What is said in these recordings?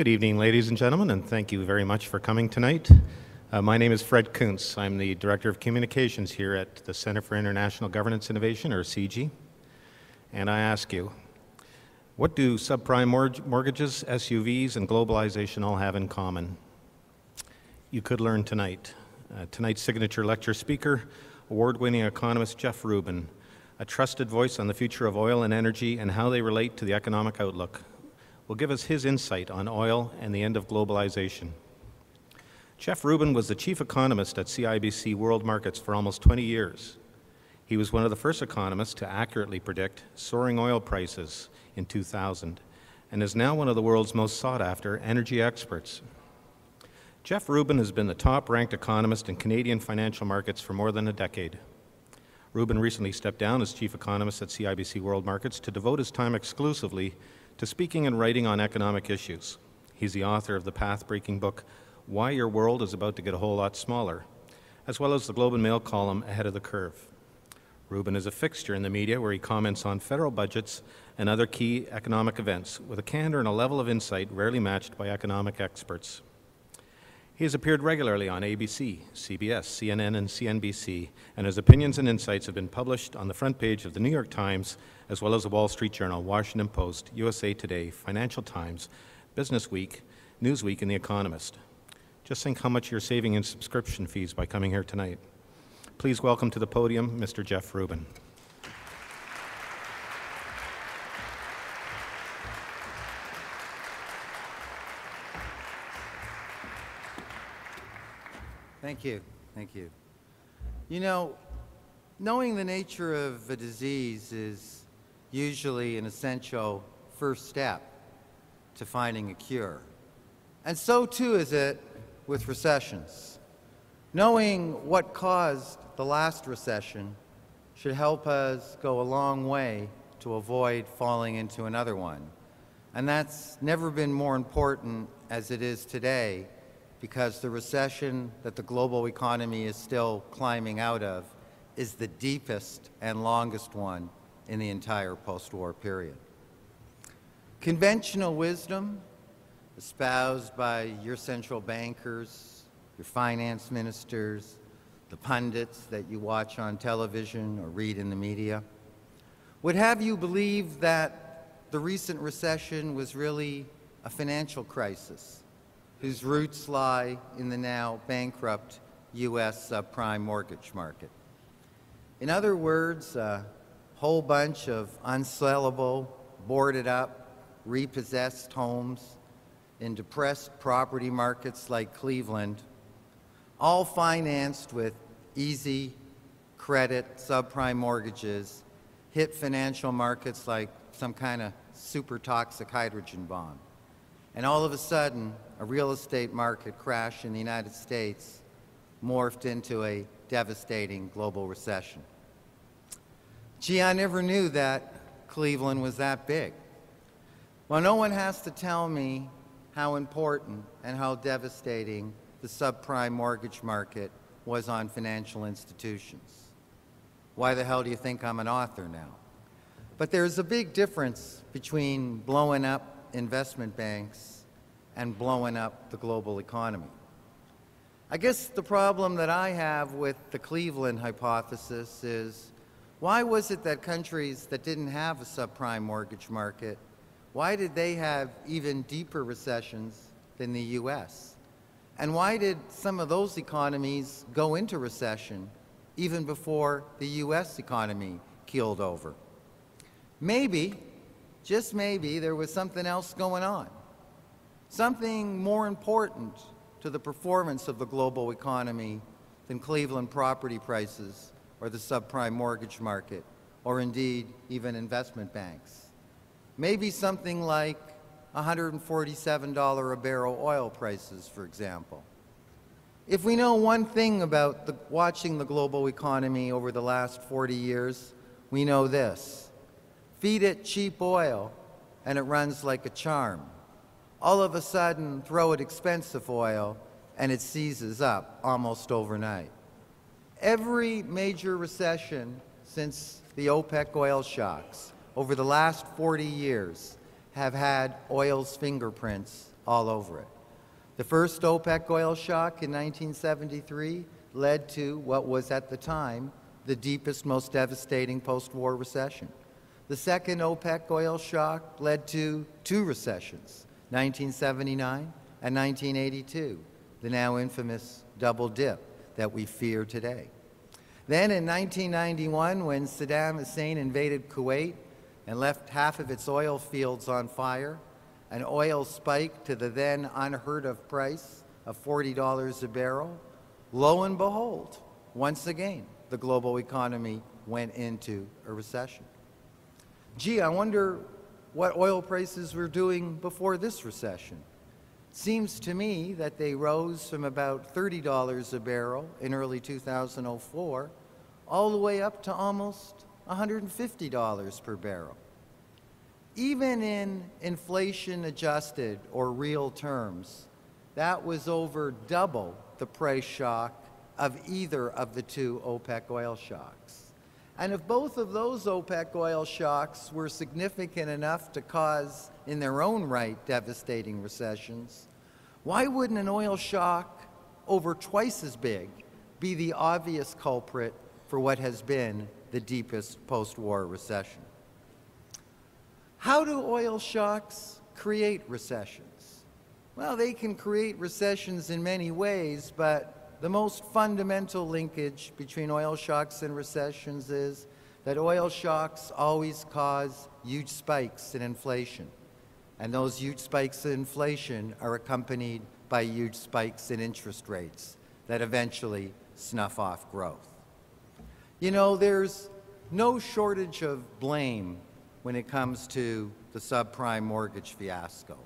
Good evening, ladies and gentlemen, and thank you very much for coming tonight. My name is Fred Kuntz. I'm the Director of Communications here at the Center for International Governance Innovation, or CIGI. And I ask you, what do subprime mortgages, SUVs, and globalization all have in common? You could learn tonight. Tonight's signature lecture speaker, award-winning economist Jeff Rubin, a trusted voice on the future of oil and energy and how they relate to the economic outlook, will give us his insight on oil and the end of globalization. Jeff Rubin was the chief economist at CIBC World Markets for almost 20 years. He was one of the first economists to accurately predict soaring oil prices in 2000 and is now one of the world's most sought-after energy experts. Jeff Rubin has been the top-ranked economist in Canadian financial markets for more than a decade. Rubin recently stepped down as chief economist at CIBC World Markets to devote his time exclusively to speaking and writing on economic issues. He's the author of the path-breaking book, Why Your World is About to Get a Whole Lot Smaller, as well as the Globe and Mail column, Ahead of the Curve. Rubin is a fixture in the media where he comments on federal budgets and other key economic events with a candor and a level of insight rarely matched by economic experts. He has appeared regularly on ABC, CBS, CNN, and CNBC, and his opinions and insights have been published on the front page of the New York Times, as well as the Wall Street Journal, Washington Post, USA Today, Financial Times, Business Week, Newsweek, and The Economist. Just think how much you're saving in subscription fees by coming here tonight. Please welcome to the podium, Mr. Jeff Rubin. Thank you, thank you. You know, knowing the nature of a disease is usually an essential first step to finding a cure. And so too is it with recessions. Knowing what caused the last recession should help us go a long way to avoid falling into another one. And that's never been more important as it is today, because the recession that the global economy is still climbing out of is the deepest and longest one in the entire post-war period. Conventional wisdom, espoused by your central bankers, your finance ministers, the pundits that you watch on television or read in the media, would have you believe that the recent recession was really a financial crisis whose roots lie in the now bankrupt U.S. subprime mortgage market. In other words, whole bunch of unsellable, boarded up, repossessed homes in depressed property markets like Cleveland, all financed with easy credit subprime mortgages, hit financial markets like some kind of super toxic hydrogen bomb. And all of a sudden, a real estate market crash in the United States morphed into a devastating global recession. Gee, I never knew that Cleveland was that big. Well, no one has to tell me how important and how devastating the subprime mortgage market was on financial institutions. Why the hell do you think I'm an author now? But there's a big difference between blowing up investment banks and blowing up the global economy. I guess the problem that I have with the Cleveland hypothesis is, why was it that countries that didn't have a subprime mortgage market, why did they have even deeper recessions than the U.S.? And why did some of those economies go into recession even before the U.S. economy keeled over? Maybe, just maybe, there was something else going on, something more important to the performance of the global economy than Cleveland property prices or the subprime mortgage market, or indeed even investment banks. Maybe something like $147 a barrel oil prices, for example. If we know one thing about watching the global economy over the last 40 years, we know this. Feed it cheap oil and it runs like a charm. All of a sudden, throw it expensive oil and it seizes up almost overnight. Every major recession since the OPEC oil shocks over the last 40 years have had oil's fingerprints all over it. The first OPEC oil shock in 1973 led to what was at the time the deepest, most devastating post-war recession. The second OPEC oil shock led to two recessions, 1979 and 1982, the now infamous double dip that we fear today. Then in 1991, when Saddam Hussein invaded Kuwait and left half of its oil fields on fire, an oil spike to the then unheard-of price of $40 a barrel, lo and behold, once again, the global economy went into a recession. Gee, I wonder what oil prices were doing before this recession. Seems to me that they rose from about $30 a barrel in early 2004 all the way up to almost $150 per barrel. Even in inflation-adjusted or real terms, that was over double the price shock of either of the two OPEC oil shocks. And if both of those OPEC oil shocks were significant enough to cause, in their own right, devastating recessions, why wouldn't an oil shock over twice as big be the obvious culprit for what has been the deepest post-war recession? How do oil shocks create recessions? Well, they can create recessions in many ways, but the most fundamental linkage between oil shocks and recessions is that oil shocks always cause huge spikes in inflation. And those huge spikes in inflation are accompanied by huge spikes in interest rates that eventually snuff off growth. You know, there's no shortage of blame when it comes to the subprime mortgage fiasco.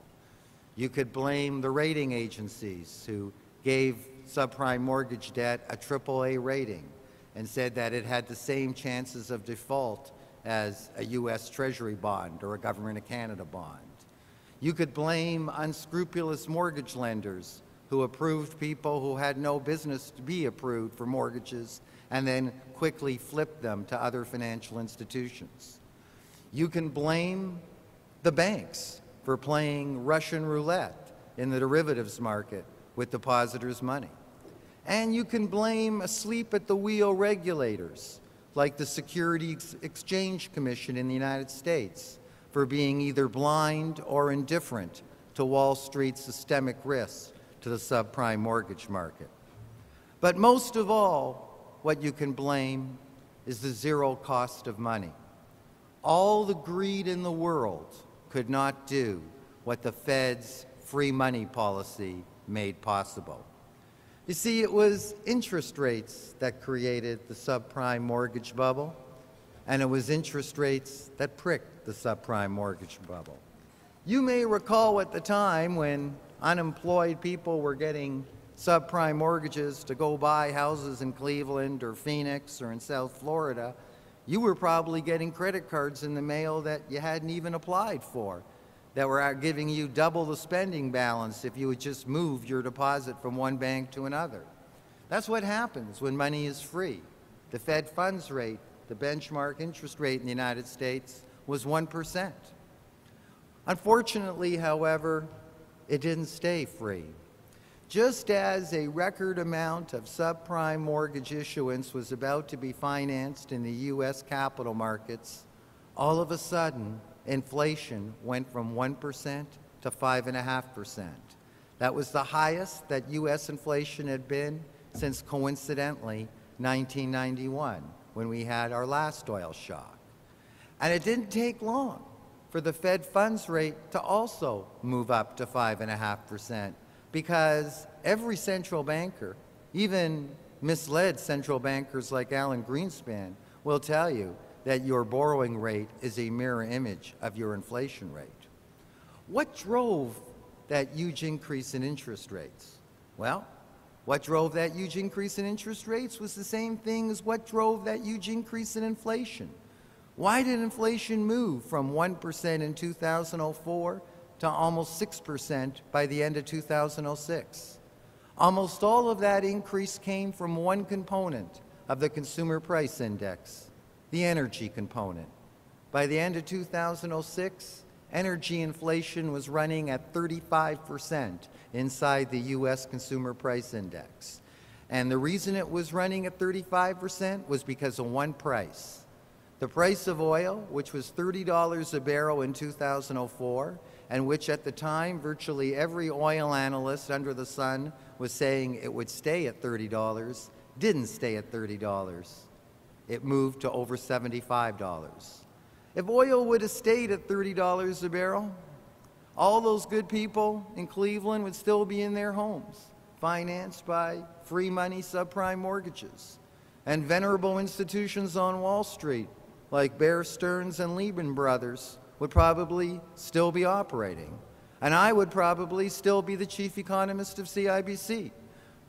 You could blame the rating agencies who gave subprime mortgage debt a AAA rating and said that it had the same chances of default as a U.S. Treasury bond or a Government of Canada bond. You could blame unscrupulous mortgage lenders who approved people who had no business to be approved for mortgages and then quickly flipped them to other financial institutions. You can blame the banks for playing Russian roulette in the derivatives market with depositors' money. And you can blame asleep-at-the-wheel regulators, like the Securities Exchange Commission in the United States, for being either blind or indifferent to Wall Street's systemic risks to the subprime mortgage market. But most of all, what you can blame is the zero cost of money. All the greed in the world could not do what the Fed's free money policy made possible. You see, it was interest rates that created the subprime mortgage bubble, and it was interest rates that pricked the subprime mortgage bubble. You may recall at the time when unemployed people were getting subprime mortgages to go buy houses in Cleveland or Phoenix or in South Florida, you were probably getting credit cards in the mail that you hadn't even applied for, that were giving you double the spending balance if you would just move your deposit from one bank to another. That's what happens when money is free. The Fed funds rate, the benchmark interest rate in the United States, was 1%. Unfortunately, however, it didn't stay free. Just as a record amount of subprime mortgage issuance was about to be financed in the U.S. capital markets, all of a sudden, inflation went from 1% to 5.5%. That was the highest that U.S. inflation had been since, coincidentally, 1991, when we had our last oil shock. And it didn't take long for the Fed funds rate to also move up to 5.5%, because every central banker, even misled central bankers like Alan Greenspan, will tell you that your borrowing rate is a mirror image of your inflation rate. What drove that huge increase in interest rates? Well, what drove that huge increase in interest rates was the same thing as what drove that huge increase in inflation. Why did inflation move from 1% in 2004 to almost 6% by the end of 2006? Almost all of that increase came from one component of the Consumer Price Index, the energy component. By the end of 2006, energy inflation was running at 35% inside the U.S. Consumer Price Index. And the reason it was running at 35% was because of one price. The price of oil, which was $30 a barrel in 2004, and which at the time virtually every oil analyst under the sun was saying it would stay at $30, didn't stay at $30. It moved to over $75. If oil would have stayed at $30 a barrel, all those good people in Cleveland would still be in their homes, financed by free money subprime mortgages. And venerable institutions on Wall Street, like Bear Stearns and Lehman Brothers, would probably still be operating. And I would probably still be the chief economist of CIBC.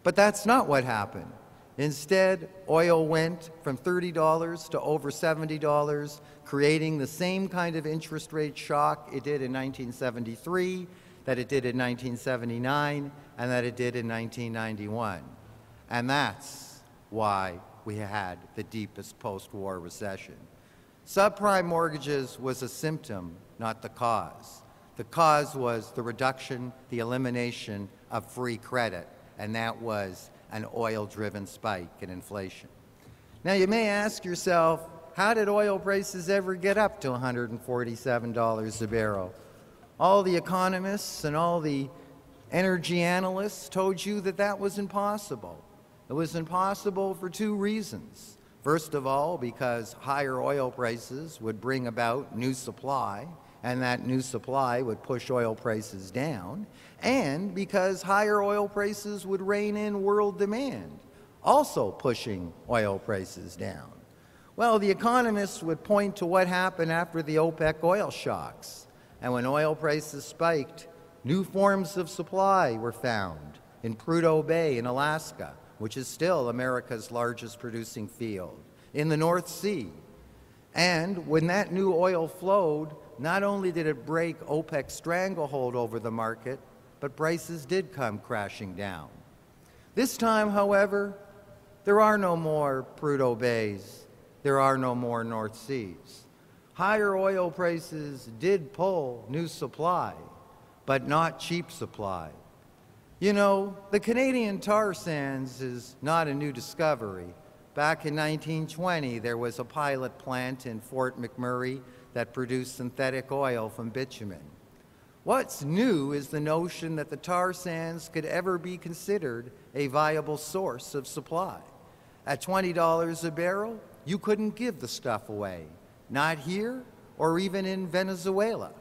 But that's not what happened. Instead, oil went from $30 to over $70, creating the same kind of interest rate shock it did in 1973, that it did in 1979, and that it did in 1991. And that's why we had the deepest post-war recession. Subprime mortgages was a symptom, not the cause. The cause was the reduction, the elimination of free credit, and that was an oil-driven spike in inflation. Now, you may ask yourself, how did oil prices ever get up to $147 a barrel? All the economists and all the energy analysts told you that that was impossible. It was impossible for two reasons. First of all, because higher oil prices would bring about new supply, and that new supply would push oil prices down, and because higher oil prices would rein in world demand, also pushing oil prices down. Well, the economists would point to what happened after the OPEC oil shocks, and when oil prices spiked, new forms of supply were found in Prudhoe Bay in Alaska, which is still America's largest producing field, in the North Sea. And when that new oil flowed, not only did it break OPEC's stranglehold over the market, but prices did come crashing down. This time, however, there are no more Prudhoe Bays. There are no more North Seas. Higher oil prices did pull new supply, but not cheap supply. You know, the Canadian tar sands is not a new discovery. Back in 1920, there was a pilot plant in Fort McMurray that produced synthetic oil from bitumen. What's new is the notion that the tar sands could ever be considered a viable source of supply. At $20 a barrel, you couldn't give the stuff away, not here or even in Venezuela.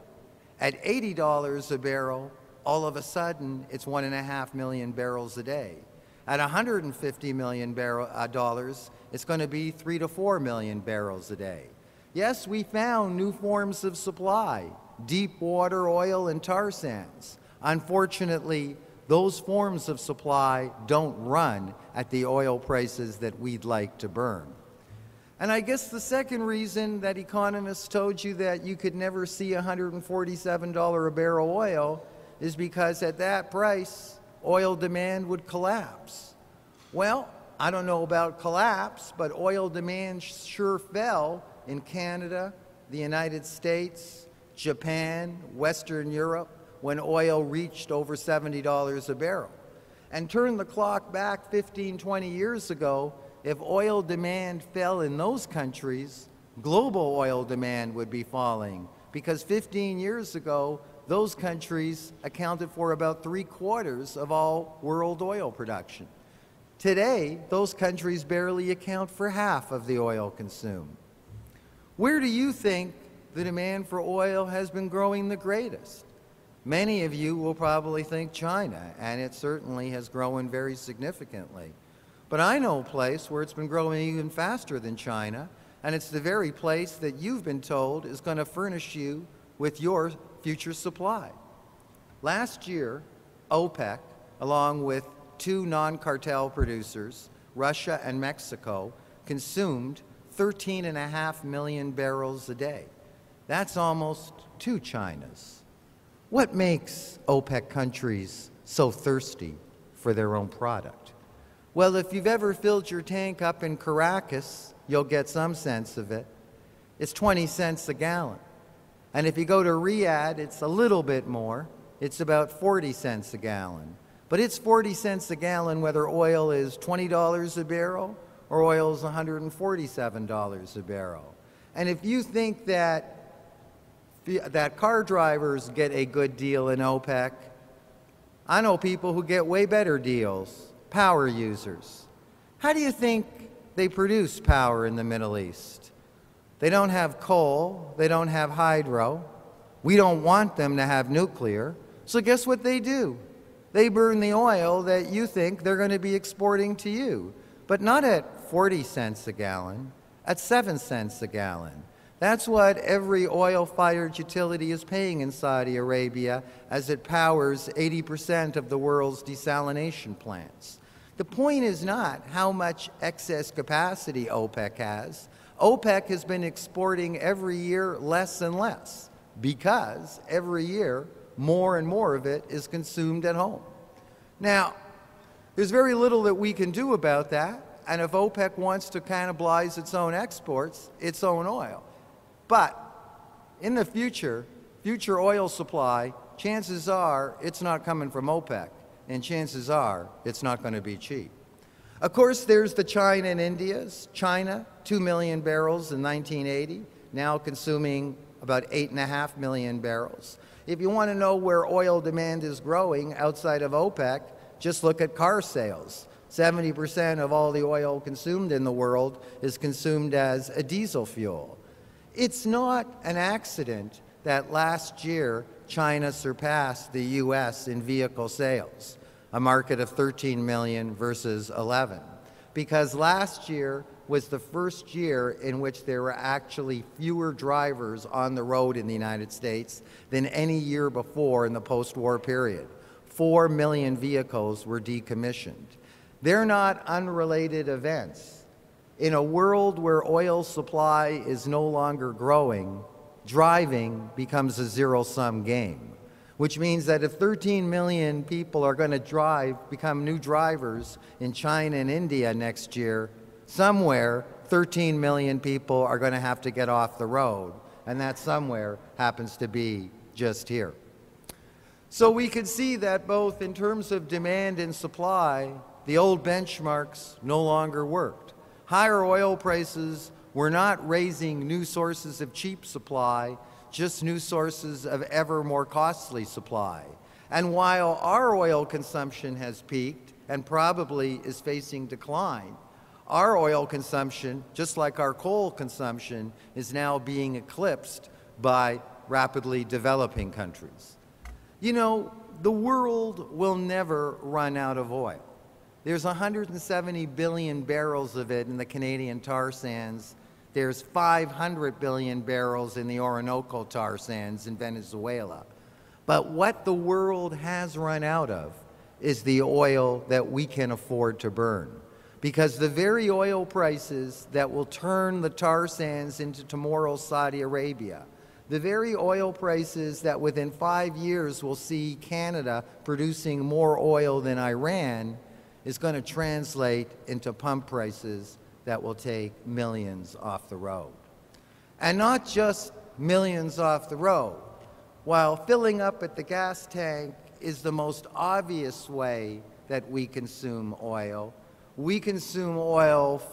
At $80 a barrel, all of a sudden, it's 1.5 million barrels a day. At $150 million dollars, it's going to be 3 to 4 million barrels a day. Yes, we found new forms of supply, deep water, oil, and tar sands. Unfortunately, those forms of supply don't run at the oil prices that we'd like to burn. And I guess the second reason that economists told you that you could never see $147 a barrel oil is because at that price, oil demand would collapse. Well, I don't know about collapse, but oil demand sure fell in Canada, the United States, Japan, Western Europe, when oil reached over $70 a barrel. And turn the clock back 15, 20 years ago, if oil demand fell in those countries, global oil demand would be falling, because 15 years ago, those countries accounted for about 3/4 of all world oil production. Today, those countries barely account for half of the oil consumed. Where do you think the demand for oil has been growing the greatest? Many of you will probably think China, and it certainly has grown very significantly. But I know a place where it's been growing even faster than China, and it's the very place that you've been told is going to furnish you with your future supply. Last year, OPEC, along with two non-cartel producers, Russia and Mexico, consumed 13.5 million barrels a day. That's almost two Chinas. What makes OPEC countries so thirsty for their own product? Well, if you've ever filled your tank up in Caracas, you'll get some sense of it. It's 20 cents a gallon. And if you go to Riyadh, it's a little bit more. It's about 40 cents a gallon. But it's 40 cents a gallon whether oil is $20 a barrel or oil is $147 a barrel. And if you think that car drivers get a good deal in OPEC, I know people who get way better deals, power users. How do you think they produce power in the Middle East? They don't have coal, they don't have hydro. We don't want them to have nuclear. So guess what they do? They burn the oil that you think they're going to be exporting to you, but not at 40 cents a gallon, at 7 cents a gallon. That's what every oil-fired utility is paying in Saudi Arabia as it powers 80% of the world's desalination plants. The point is not how much excess capacity OPEC has. OPEC has been exporting every year less and less because every year more and more of it is consumed at home. Now, there's very little that we can do about that, and if OPEC wants to cannibalize its own exports, its own oil. But in the future oil supply, chances are it's not coming from OPEC, and chances are it's not going to be cheap. Of course, there's the China and India's. China, 2 million barrels in 1980, now consuming about 8.5 million barrels. If you want to know where oil demand is growing outside of OPEC, just look at car sales. 70% of all the oil consumed in the world is consumed as a diesel fuel. It's not an accident that last year China surpassed the U.S. in vehicle sales, a market of 13 million versus 11, because last year was the first year in which there were actually fewer drivers on the road in the United States than any year before in the post-war period. 4 million vehicles were decommissioned. They're not unrelated events. In a world where oil supply is no longer growing, driving becomes a zero-sum game, which means that if 13 million people are going to become new drivers in China and India next year, somewhere, 13 million people are going to have to get off the road, and that somewhere happens to be just here. So we can see that both in terms of demand and supply, the old benchmarks no longer worked. Higher oil prices were not raising new sources of cheap supply, just new sources of ever more costly supply. And while our oil consumption has peaked and probably is facing decline, our oil consumption, just like our coal consumption, is now being eclipsed by rapidly developing countries. You know, the world will never run out of oil. There's 170 billion barrels of it in the Canadian tar sands. There's 500 billion barrels in the Orinoco tar sands in Venezuela. But what the world has run out of is the oil that we can afford to burn. Because the very oil prices that will turn the tar sands into tomorrow's Saudi Arabia, the very oil prices that within 5 years will see Canada producing more oil than Iran, is going to translate into pump prices that will take millions off the road. And not just millions off the road. While filling up at the gas tank is the most obvious way that we consume oil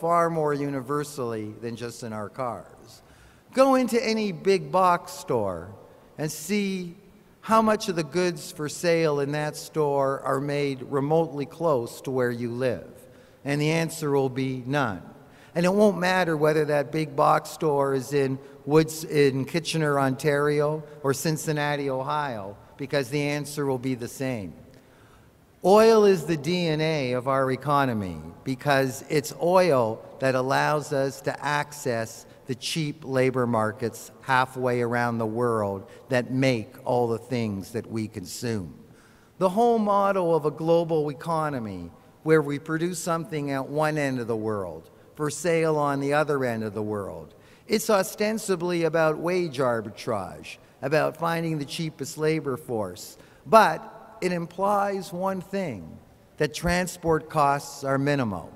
far more universally than just in our cars. Go into any big box store and see how much of the goods for sale in that store are made remotely close to where you live. And the answer will be none. And it won't matter whether that big box store is in Kitchener, Ontario, or Cincinnati, Ohio, because the answer will be the same. Oil is the DNA of our economy because it's oil that allows us to access the cheap labor markets halfway around the world that make all the things that we consume. The whole model of a global economy where we produce something at one end of the world for sale on the other end of the world, it's ostensibly about wage arbitrage, about finding the cheapest labor force, but it implies one thing, that transport costs are minimal.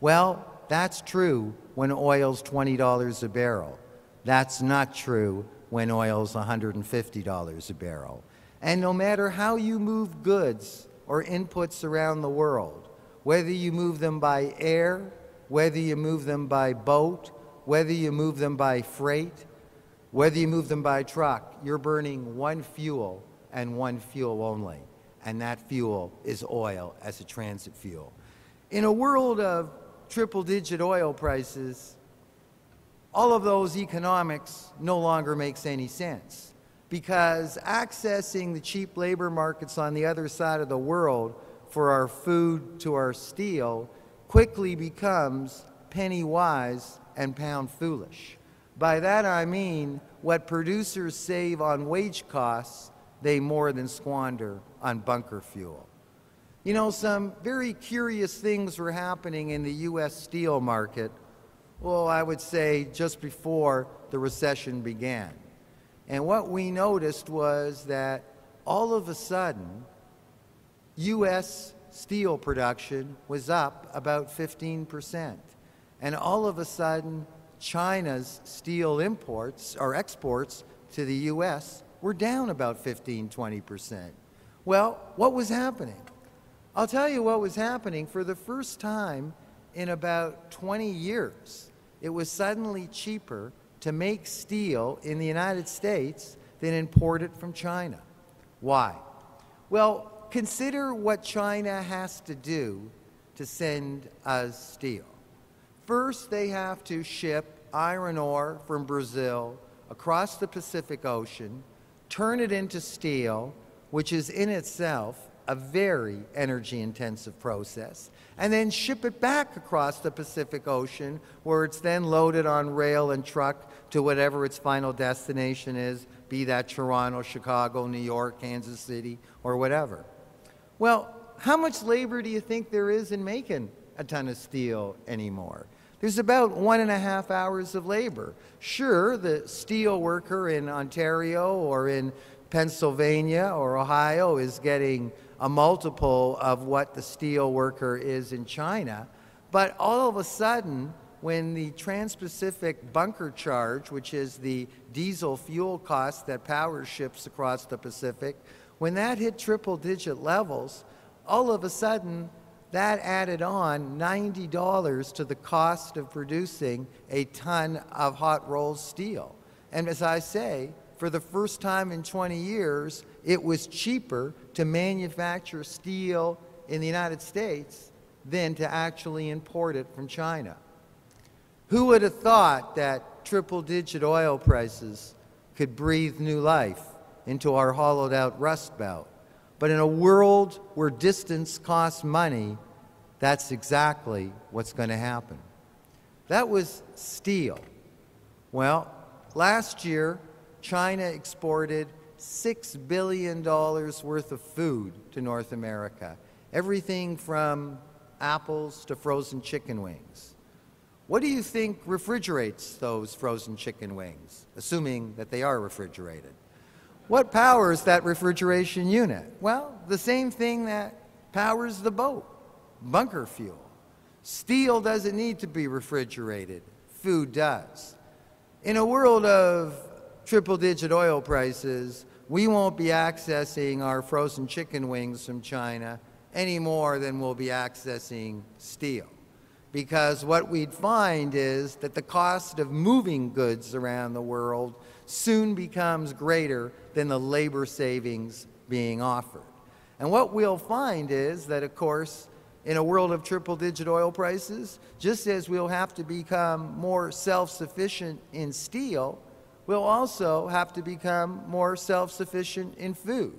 Well, that's true when oil's $20 a barrel. That's not true when oil's $150 a barrel. And no matter how you move goods or inputs around the world, whether you move them by air, whether you move them by boat, whether you move them by freight, whether you move them by truck, you're burning one fuel and one fuel only. And that fuel is oil as a transit fuel. In a world of triple-digit oil prices, all of those economics no longer makes any sense, because accessing the cheap labor markets on the other side of the world for our food to our steel quickly becomes penny wise and pound foolish. By that I mean what producers save on wage costs, they more than squander on bunker fuel. You know, some very curious things were happening in the U.S. steel market, well, I would say just before the recession began. And what we noticed was that all of a sudden, U.S. steel production was up about 15%. And all of a sudden, China's steel imports or exports to the U.S. were down about 15–20%. Well, what was happening? I'll tell you what was happening. For the first time in about 20 years, it was suddenly cheaper to make steel in the United States than import it from China. Why? Well, consider what China has to do to send us steel. First, they have to ship iron ore from Brazil across the Pacific Ocean, turn it into steel, which is in itself a very energy-intensive process, and then ship it back across the Pacific Ocean, where it's then loaded on rail and truck to whatever its final destination is, be that Toronto, Chicago, New York, Kansas City, or whatever. Well, how much labor do you think there is in making a ton of steel anymore? There's about 1.5 hours of labor. Sure, the steel worker in Ontario or in Pennsylvania or Ohio is getting a multiple of what the steel worker is in China, but all of a sudden, when the Trans-Pacific bunker charge, which is the diesel fuel cost that powers ships across the Pacific, when that hit triple-digit levels, all of a sudden, that added on $90 to the cost of producing a ton of hot-rolled steel. And as I say, for the first time in 20 years, it was cheaper to manufacture steel in the United States than to actually import it from China. Who would have thought that triple-digit oil prices could breathe new life into our hollowed-out Rust Belt? But in a world where distance costs money, that's exactly what's going to happen. That was steel. Well, last year, China exported $6 billion worth of food to North America, everything from apples to frozen chicken wings. What do you think refrigerates those frozen chicken wings, assuming that they are refrigerated? What powers that refrigeration unit? Well, the same thing that powers the boat, bunker fuel. Steel doesn't need to be refrigerated. Food does. In a world of triple-digit oil prices, we won't be accessing our frozen chicken wings from China any more than we'll be accessing steel. Because what we'd find is that the cost of moving goods around the world soon becomes greater than the labor savings being offered. And what we'll find is that, of course, in a world of triple-digit oil prices, just as we'll have to become more self-sufficient in steel, we'll also have to become more self-sufficient in food.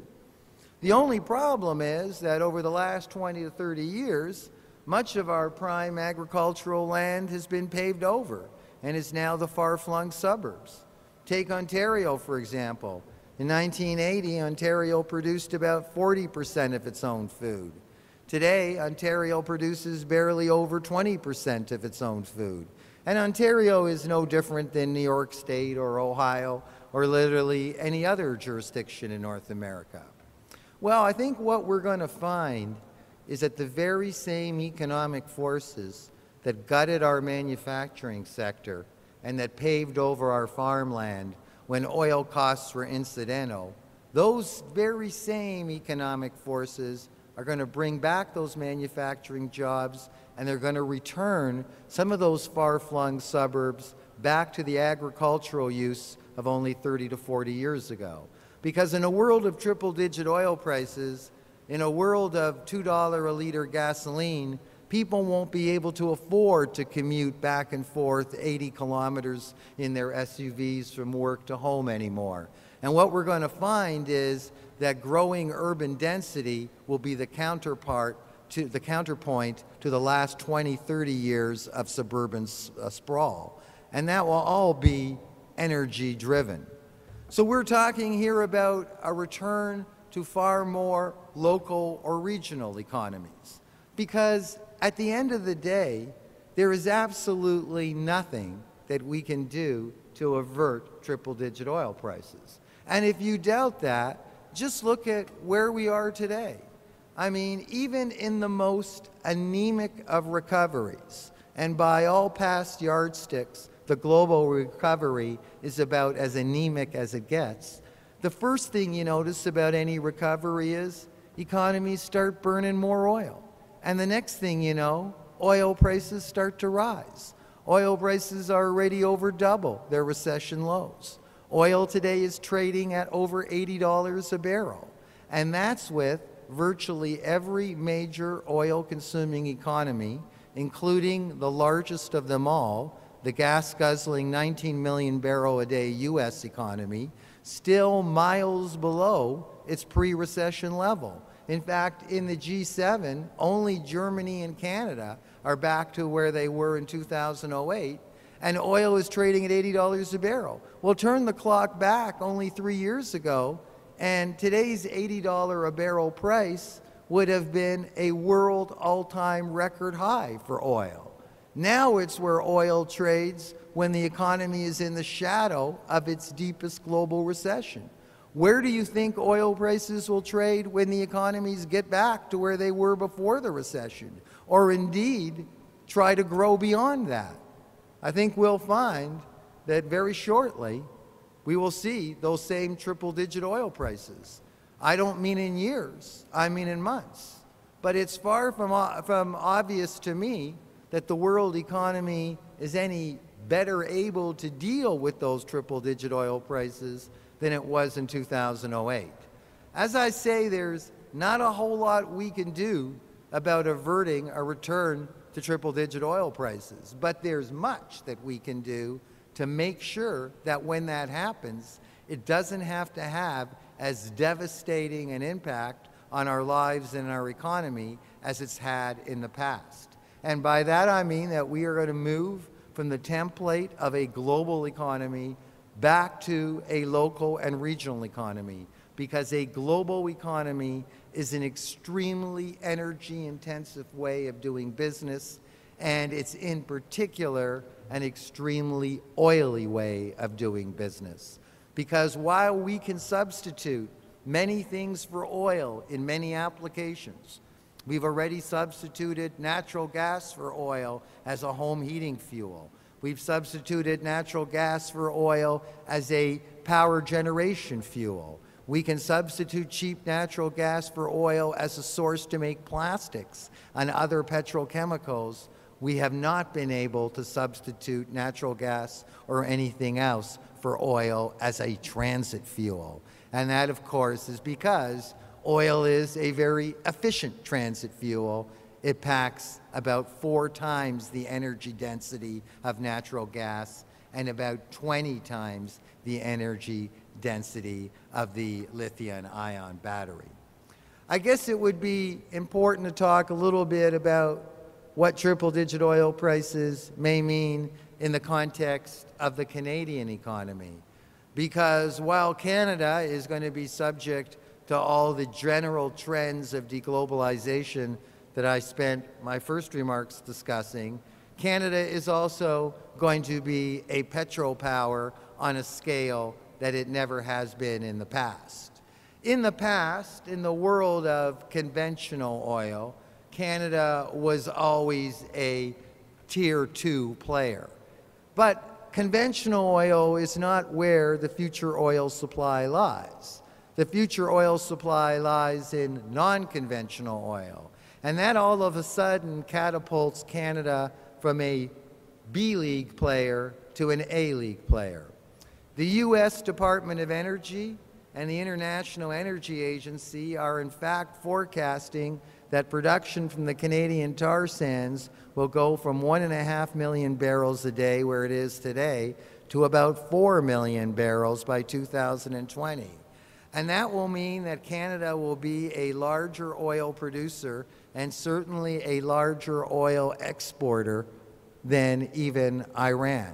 The only problem is that over the last 20 to 30 years, much of our prime agricultural land has been paved over and is now the far-flung suburbs. Take Ontario, for example. In 1980, Ontario produced about 40% of its own food. Today, Ontario produces barely over 20% of its own food. And Ontario is no different than New York State or Ohio or literally any other jurisdiction in North America. Well, I think what we're going to find is that the very same economic forces that gutted our manufacturing sector and that paved over our farmland when oil costs were incidental, those very same economic forces are going to bring back those manufacturing jobs, and they're going to return some of those far-flung suburbs back to the agricultural use of only 30 to 40 years ago. Because in a world of triple-digit oil prices, in a world of $2 a liter gasoline, people won't be able to afford to commute back and forth 80 kilometers in their SUVs from work to home anymore. And what we're going to find is that growing urban density will be the counterpoint to the last 20, 30 years of suburban sprawl. And that will all be energy driven. So we're talking here about a return to far more local or regional economies. Because at the end of the day, there is absolutely nothing that we can do to avert triple-digit oil prices. And if you doubt that, just look at where we are today. I mean, even in the most anemic of recoveries, and by all past yardsticks, the global recovery is about as anemic as it gets. The first thing you notice about any recovery is economies start burning more oil. And the next thing you know, oil prices start to rise. Oil prices are already over double their recession lows. Oil today is trading at over $80 a barrel. And that's with virtually every major oil-consuming economy, including the largest of them all, the gas-guzzling 19 million barrel a day U.S. economy, still miles below its pre-recession level. In fact, in the G7, only Germany and Canada are back to where they were in 2008, and oil is trading at $80 a barrel. Well, turn the clock back only 3 years ago, and today's $80 a barrel price would have been a world all-time record high for oil. Now it's where oil trades when the economy is in the shadow of its deepest global recession. Where do you think oil prices will trade when the economies get back to where they were before the recession, or indeed try to grow beyond that? I think we'll find that very shortly we will see those same triple-digit oil prices. I don't mean in years, I mean in months. But it's far from obvious to me that the world economy is any better able to deal with those triple-digit oil prices than it was in 2008. As I say, there's not a whole lot we can do about averting a return to triple-digit oil prices, but there's much that we can do to make sure that when that happens, it doesn't have to have as devastating an impact on our lives and our economy as it's had in the past. And by that I mean that we are going to move from the template of a global economy back to a local and regional economy, because a global economy is an extremely energy-intensive way of doing business, and it's in particular an extremely oily way of doing business. Because while we can substitute many things for oil in many applications, we've already substituted natural gas for oil as a home heating fuel. We've substituted natural gas for oil as a power generation fuel. We can substitute cheap natural gas for oil as a source to make plastics and other petrochemicals. We have not been able to substitute natural gas or anything else for oil as a transit fuel. And that, of course, is because oil is a very efficient transit fuel. It packs about 4 times the energy density of natural gas and about 20 times the energy density of the lithium-ion battery. I guess it would be important to talk a little bit about what triple-digit oil prices may mean in the context of the Canadian economy. Because while Canada is going to be subject to all the general trends of deglobalization that I spent my first remarks discussing, Canada is also going to be a petrol power on a scale that it never has been in the past. In the past, in the world of conventional oil, Canada was always a tier 2 player. But conventional oil is not where the future oil supply lies. The future oil supply lies in non-conventional oil. And that all of a sudden catapults Canada from a B-League player to an A-League player. The U.S. Department of Energy and the International Energy Agency are in fact forecasting that production from the Canadian tar sands will go from 1.5 million barrels a day, where it is today, to about 4 million barrels by 2020. And that will mean that Canada will be a larger oil producer and certainly a larger oil exporter than even Iran.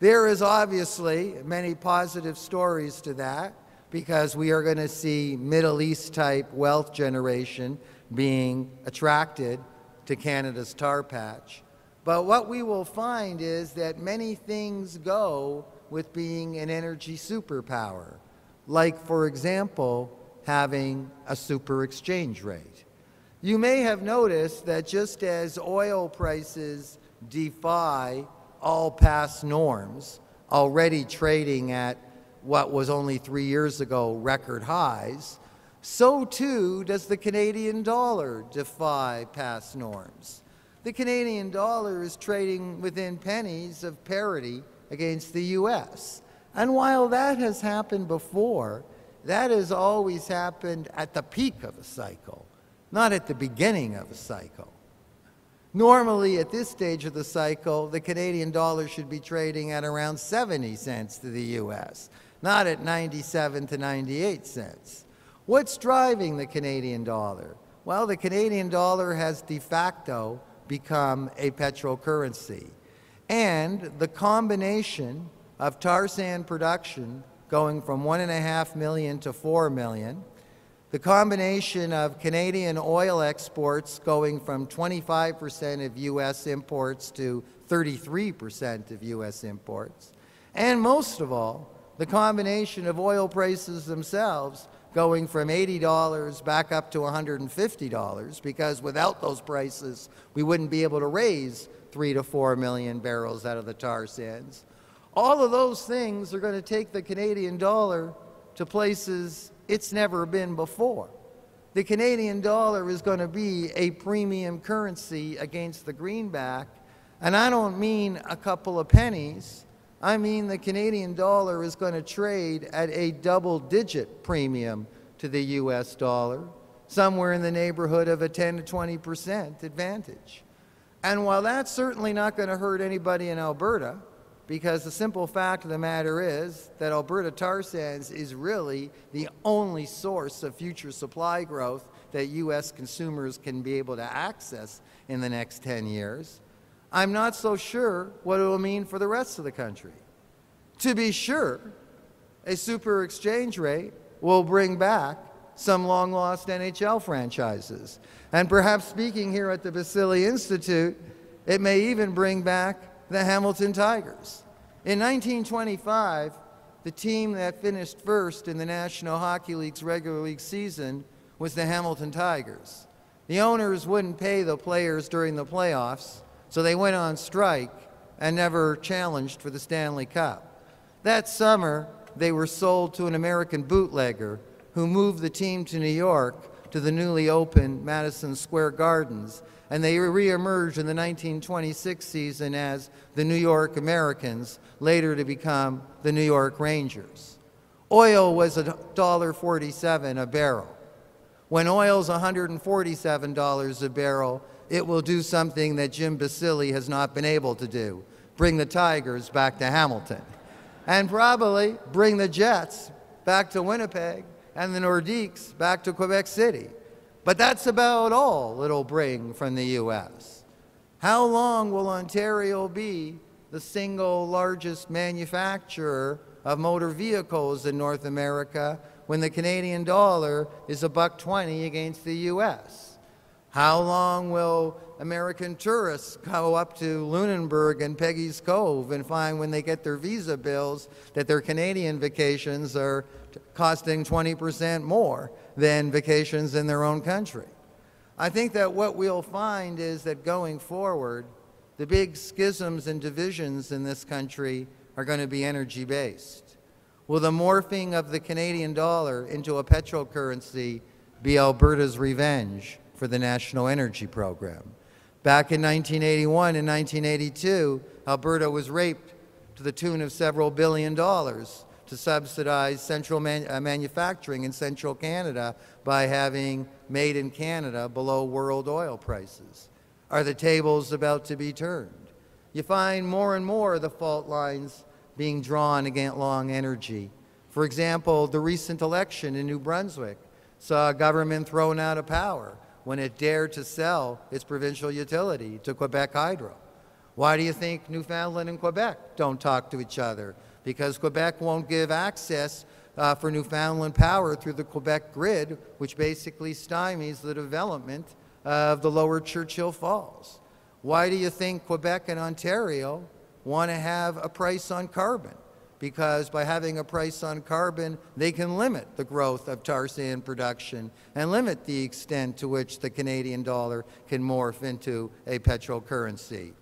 There is obviously many positive stories to that, because we are going to see Middle East-type wealth generation being attracted to Canada's tar patch. But what we will find is that many things go with being an energy superpower, like, for example, having a super exchange rate. You may have noticed that just as oil prices defy all past norms, already trading at what was only 3 years ago record highs, so too does the Canadian dollar defy past norms. The Canadian dollar is trading within pennies of parity against the U.S. And while that has happened before, that has always happened at the peak of a cycle, not at the beginning of a cycle. Normally, at this stage of the cycle, the Canadian dollar should be trading at around 70 cents to the U.S., not at 97 to 98 cents. What's driving the Canadian dollar? Well, the Canadian dollar has de facto become a petrol currency. And the combination of tar sand production going from 1.5 million to 4 million, the combination of Canadian oil exports going from 25% of U.S. imports to 33% of U.S. imports, and most of all, the combination of oil prices themselves going from $80 back up to $150, because without those prices, we wouldn't be able to raise 3 to 4 million barrels out of the tar sands. All of those things are going to take the Canadian dollar to places it's never been before. The Canadian dollar is going to be a premium currency against the greenback, and I don't mean a couple of pennies. I mean the Canadian dollar is going to trade at a double-digit premium to the U.S. dollar, somewhere in the neighborhood of a 10 to 20% advantage. And while that's certainly not going to hurt anybody in Alberta, because the simple fact of the matter is that Alberta tar sands is really the only source of future supply growth that U.S. consumers can be able to access in the next 10 years, I'm not so sure what it will mean for the rest of the country. To be sure, a super exchange rate will bring back some long-lost NHL franchises. And perhaps speaking here at the Basili Institute, it may even bring back the Hamilton Tigers. In 1925, the team that finished first in the National Hockey League's regular league season was the Hamilton Tigers. The owners wouldn't pay the players during the playoffs, so they went on strike and never challenged for the Stanley Cup. That summer, they were sold to an American bootlegger who moved the team to New York to the newly opened Madison Square Gardens, and they reemerged in the 1926 season as the New York Americans, later to become the New York Rangers. Oil was $1.47 a barrel. When oil's $147 a barrel, it will do something that Jim Basili has not been able to do, bring the Tigers back to Hamilton, and probably bring the Jets back to Winnipeg and the Nordiques back to Quebec City. But that's about all it'll bring from the U.S. How long will Ontario be the single largest manufacturer of motor vehicles in North America when the Canadian dollar is $1.20 against the U.S.? How long will American tourists go up to Lunenburg and Peggy's Cove and find when they get their visa bills that their Canadian vacations are costing 20% more than vacations in their own country? I think that what we'll find is that going forward, The big schisms and divisions in this country are going to be energy-based. Will the morphing of the Canadian dollar into a petrol currency be Alberta's revenge for the National Energy Program? Back in 1981 and 1982, Alberta was raped to the tune of several billion dollars to subsidize central manufacturing in central Canada by having made in Canada below world oil prices. Are the tables about to be turned? You find more and more of the fault lines being drawn against long energy. For example, the recent election in New Brunswick saw a government thrown out of power when it dared to sell its provincial utility to Quebec Hydro. Why do you think Newfoundland and Quebec don't talk to each other? Because Quebec won't give access for Newfoundland power through the Quebec grid, which basically stymies the development of the lower Churchill Falls. Why do you think Quebec and Ontario want to have a price on carbon? Because by having a price on carbon, they can limit the growth of tar sand production and limit the extent to which the Canadian dollar can morph into a petrol currency.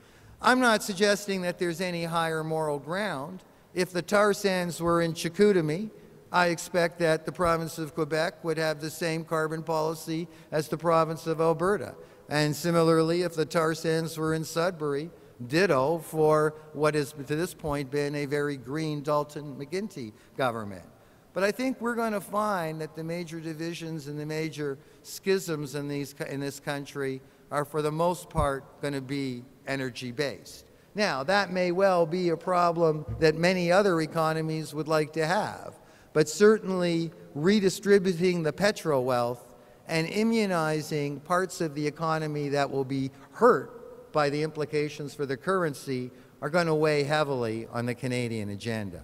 I'm not suggesting that there's any higher moral ground. If the tar sands were in Chicoutimi, I expect that the province of Quebec would have the same carbon policy as the province of Alberta. And similarly, if the tar sands were in Sudbury, ditto for what has to this point been a very green Dalton McGuinty government. But I think we're going to find that the major divisions and the major schisms in this country are for the most part going to be energy-based. Now, that may well be a problem that many other economies would like to have, but certainly redistributing the petrol wealth and immunizing parts of the economy that will be hurt by the implications for the currency are going to weigh heavily on the Canadian agenda.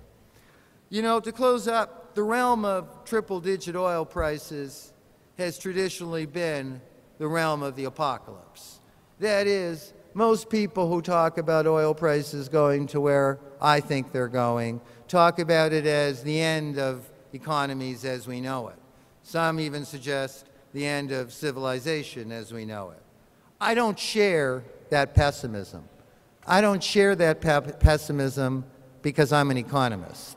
You know, to close up, the realm of triple-digit oil prices has traditionally been the realm of the apocalypse. That is, most people who talk about oil prices going to where I think they're going talk about it as the end of economies as we know it. Some even suggest the end of civilization as we know it. I don't share that pessimism. I don't share that pessimism because I'm an economist.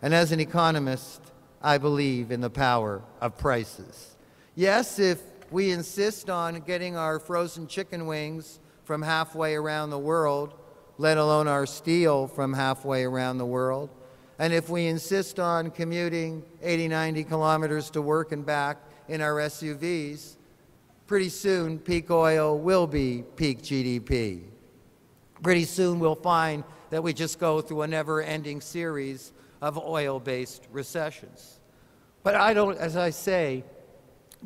And as an economist, I believe in the power of prices. Yes, if we insist on getting our frozen chicken wings from halfway around the world, let alone our steel from halfway around the world. And if we insist on commuting 80, 90 kilometers to work and back in our SUVs, pretty soon peak oil will be peak GDP. Pretty soon we'll find that we just go through a never-ending series of oil-based recessions. But I don't, as I say,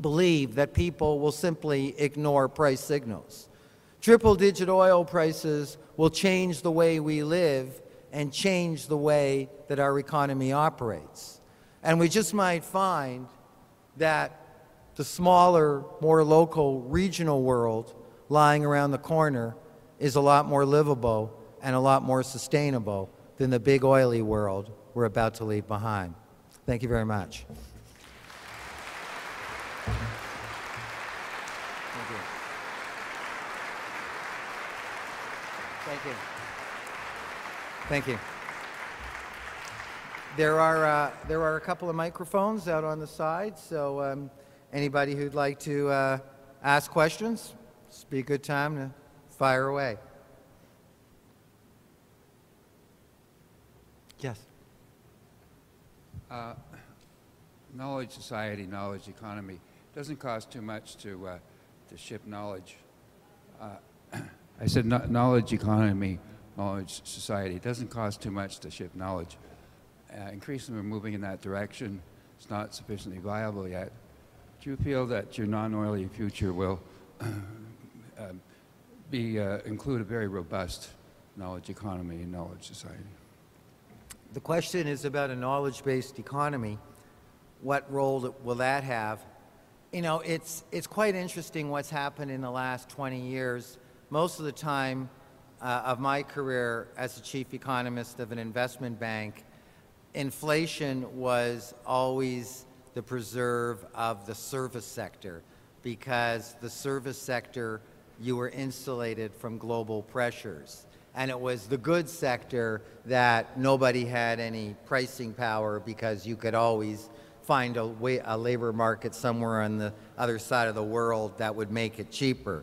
believe that people will simply ignore price signals. Triple-digit oil prices will change the way we live and change the way that our economy operates. And we just might find that the smaller, more local, regional world lying around the corner is a lot more livable and a lot more sustainable than the big oily world we're about to leave behind. Thank you very much. Thank you. Thank you. There are a couple of microphones out on the side, so anybody who'd like to ask questions, this would be a good time to fire away. Yes. Knowledge society, knowledge economy. Doesn't cost too much to ship knowledge. I said knowledge economy, knowledge society. It doesn't cost too much to ship knowledge. Increasingly, we're moving in that direction. It's not sufficiently viable yet. Do you feel that your non-oily future will include a very robust knowledge economy and knowledge society? The question is about a knowledge-based economy. What role will that have? You know, it's quite interesting what's happened in the last 20 years. Most of the time of my career as a chief economist of an investment bank, inflation was always the preserve of the service sector because the service sector you were insulated from global pressures. And it was the goods sector that nobody had any pricing power because you could always find a labor market somewhere on the other side of the world that would make it cheaper.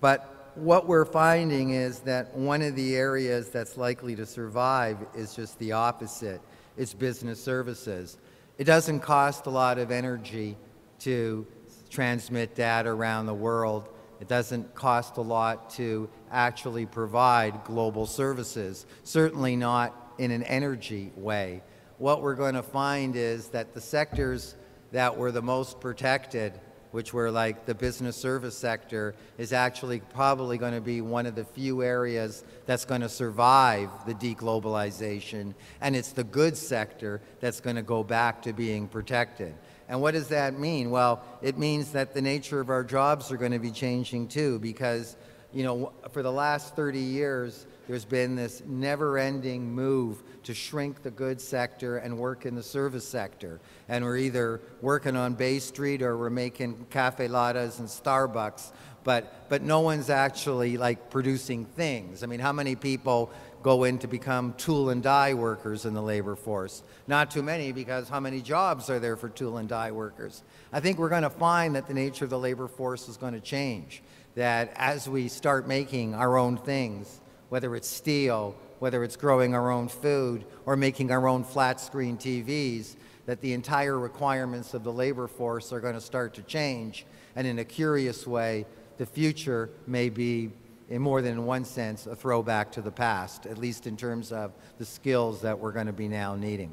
But what we're finding is that one of the areas that's likely to survive is just the opposite. It's business services. It doesn't cost a lot of energy to transmit data around the world. It doesn't cost a lot to actually provide global services, certainly not in an energy way. What we're going to find is that the sectors that were the most protected, which were like the business service sector, is actually probably going to be one of the few areas that's going to survive the deglobalization, and it's the goods sector that's going to go back to being protected. And what does that mean? Well, it means that the nature of our jobs are going to be changing too, because, you know, for the last 30 years, there's been this never-ending move to shrink the goods sector and work in the service sector. And we're either working on Bay Street or we're making cafe lattes and Starbucks, but no one's actually like producing things. I mean, how many people go in to become tool and die workers in the labor force? Not too many, because how many jobs are there for tool and die workers? I think we're going to find that the nature of the labor force is going to change, that as we start making our own things, whether it's steel, whether it's growing our own food, or making our own flat screen TVs, that the entire requirements of the labor force are going to start to change. And in a curious way, the future may be, in more than one sense, a throwback to the past, at least in terms of the skills that we're going to be now needing.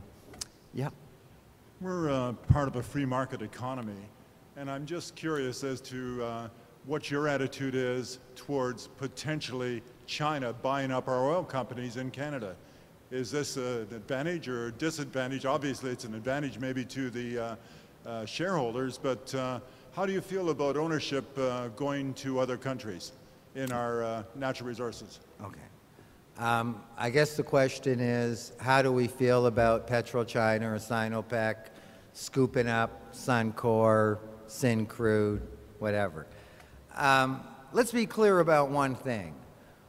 Yeah? We're part of a free market economy, and I'm just curious as to what your attitude is towards potentially China buying up our oil companies in Canada. Is this an advantage or a disadvantage? Obviously, it's an advantage maybe to the shareholders, but how do you feel about ownership going to other countries in our natural resources? Okay. I guess the question is, how do we feel about PetroChina or Sinopec scooping up Suncor, Syncrude, whatever? Let's be clear about one thing.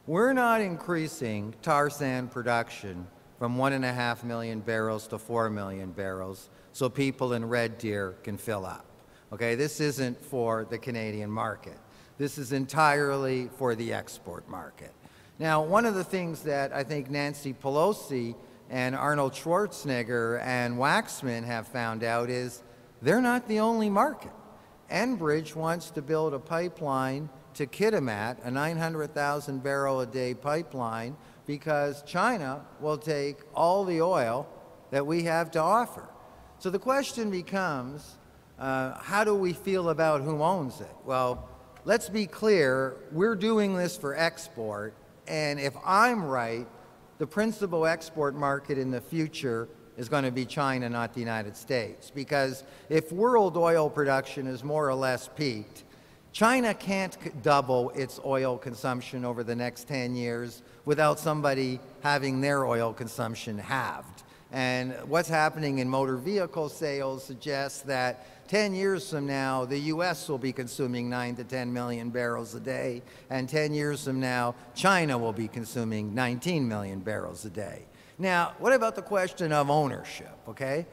We're not increasing tar sand production from 1.5 million barrels to 4 million barrels so people in Red Deer can fill up. Okay, this isn't for the Canadian market. This is entirely for the export market. Now, one of the things that I think Nancy Pelosi and Arnold Schwarzenegger and Waxman have found out is they're not the only market. Enbridge wants to build a pipeline to Kitimat, a 900,000 barrel a day pipeline, because China will take all the oil that we have to offer. So the question becomes, how do we feel about who owns it? Well, let's be clear, we're doing this for export, and if I'm right, the principal export market in the future is going to be China, not the United States. Because if world oil production is more or less peaked, China can't double its oil consumption over the next 10 years without somebody having their oil consumption halved. And what's happening in motor vehicle sales suggests that 10 years from now, the U.S. will be consuming 9 to 10 million barrels a day, and 10 years from now, China will be consuming 19 million barrels a day. Now, what about the question of ownership, okay?